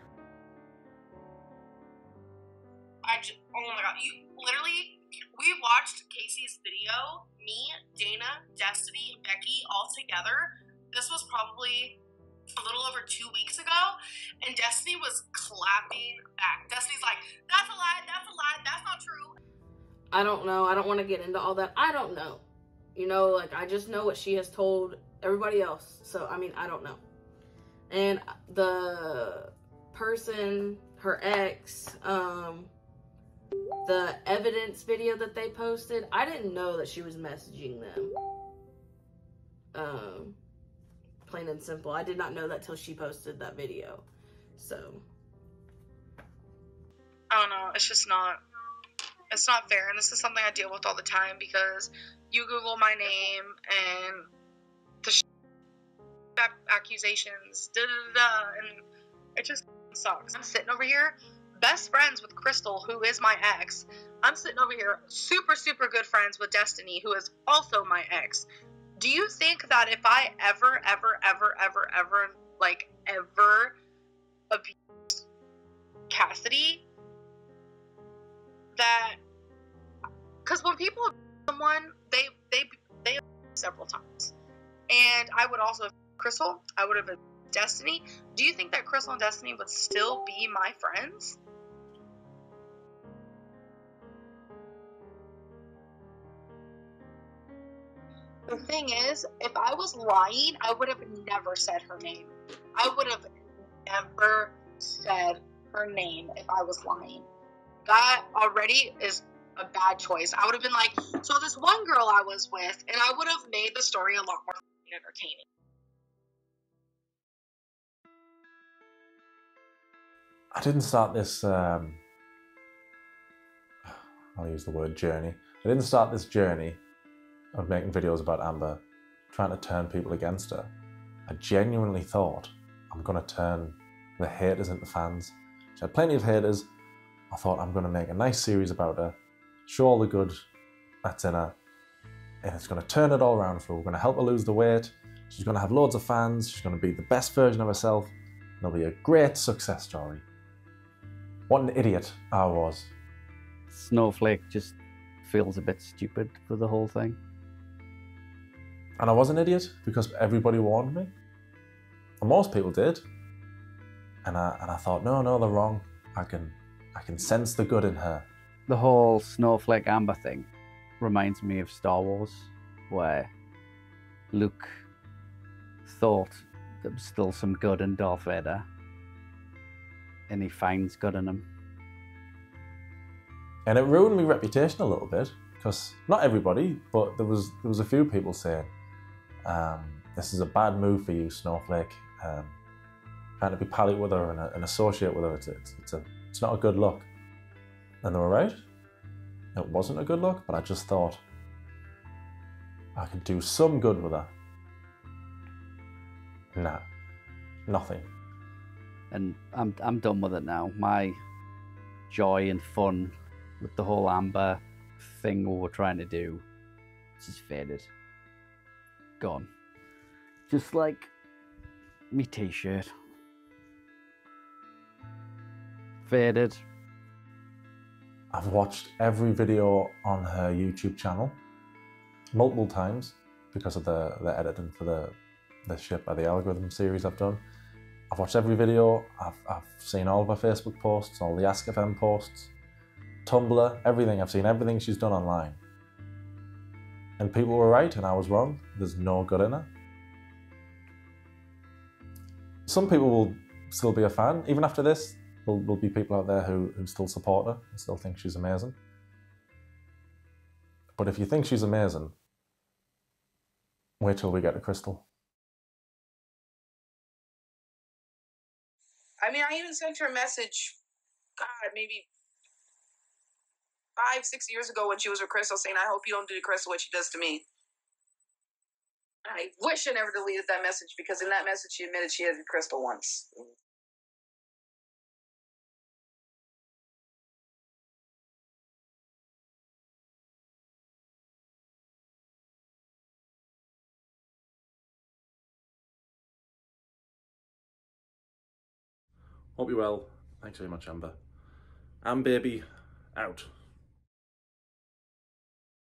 I just, oh my god, you literally, we watched Casey's video, me, Dana, Destiny, and Becky all together. This was probably a little over two weeks ago, and Destiny was clapping back. Destiny's like, that's a lie, that's a lie, that's not true. I don't know. I don't want to get into all that. I don't know. You know, like, I just know what she has told everybody else. So, I mean, I don't know. And the person, her ex, um, the evidence video that they posted, I didn't know that she was messaging them. Um, plain and simple. I did not know that till she posted that video. So. I don't know. It's just not... It's not fair, and this is something I deal with all the time because you Google my name and the sh accusations, da da da, and it just sucks. I'm sitting over here best friends with Crystal, who is my ex. I'm sitting over here super, super good friends with Destiny, who is also my ex. Do you think that if I ever, ever, ever, ever, ever, like, ever abused Cassidy, that, because when people abuse someone, they, they, they abuse several times. And I would also have Crystal, I would have been Destiny. Do you think that Crystal and Destiny would still be my friends? The thing is, if I was lying, I would have never said her name. I would have never said her name if I was lying. That already is a bad choice. I would have been like, so this one girl I was with, and I would have made the story a lot more entertaining. I didn't start this, um, I'll use the word journey. I didn't start this journey of making videos about Amber, trying to turn people against her. I genuinely thought, I'm gonna turn the haters into fans. She had plenty of haters. I thought, I'm gonna make a nice series about her, show all the good that's in her, and it's gonna turn it all around for her. We're gonna help her lose the weight. She's gonna have loads of fans. She's gonna be the best version of herself. It'll be a great success story. What an idiot I was. Snowflake just feels a bit stupid for the whole thing. And I was an idiot because everybody warned me. And most people did. And I, and I thought, no, no, they're wrong. I can, I can sense the good in her. The whole Snowflake Amber thing reminds me of Star Wars, where Luke thought there was still some good in Darth Vader. And he finds good in him. And it ruined my reputation a little bit, because not everybody, but there was there was a few people saying, um, this is a bad move for you, Snowflake. Um, trying to be pally with her and, a, and associate with her, it's, it's, it's, a, it's not a good look. And they were right. It wasn't a good look, but I just thought I could do some good with her. Nah, nothing. And I'm, I'm done with it now. My joy and fun with the whole Amber thing we were trying to do just faded. Gone. Just like me t-shirt. Faded. I've watched every video on her YouTube channel multiple times because of the, the editing for the, the Shit by the Algorithm series I've done. I've watched every video, I've, I've seen all of her Facebook posts, all the Ask dot F M posts, Tumblr, everything. I've seen everything she's done online. And people were right and I was wrong. There's no good in her. Some people will still be a fan. Even after this, there'll, there'll be people out there who, who still support her and still think she's amazing. But if you think she's amazing, wait till we get to Crystal. I mean, I even sent her a message, God, maybe five, six years ago when she was with Crystal, saying, I hope you don't do to Crystal what she does to me. And I wish I never deleted that message, because in that message she admitted she had Crystal once. Hope you're well. Thanks very much, Amber. And baby, out.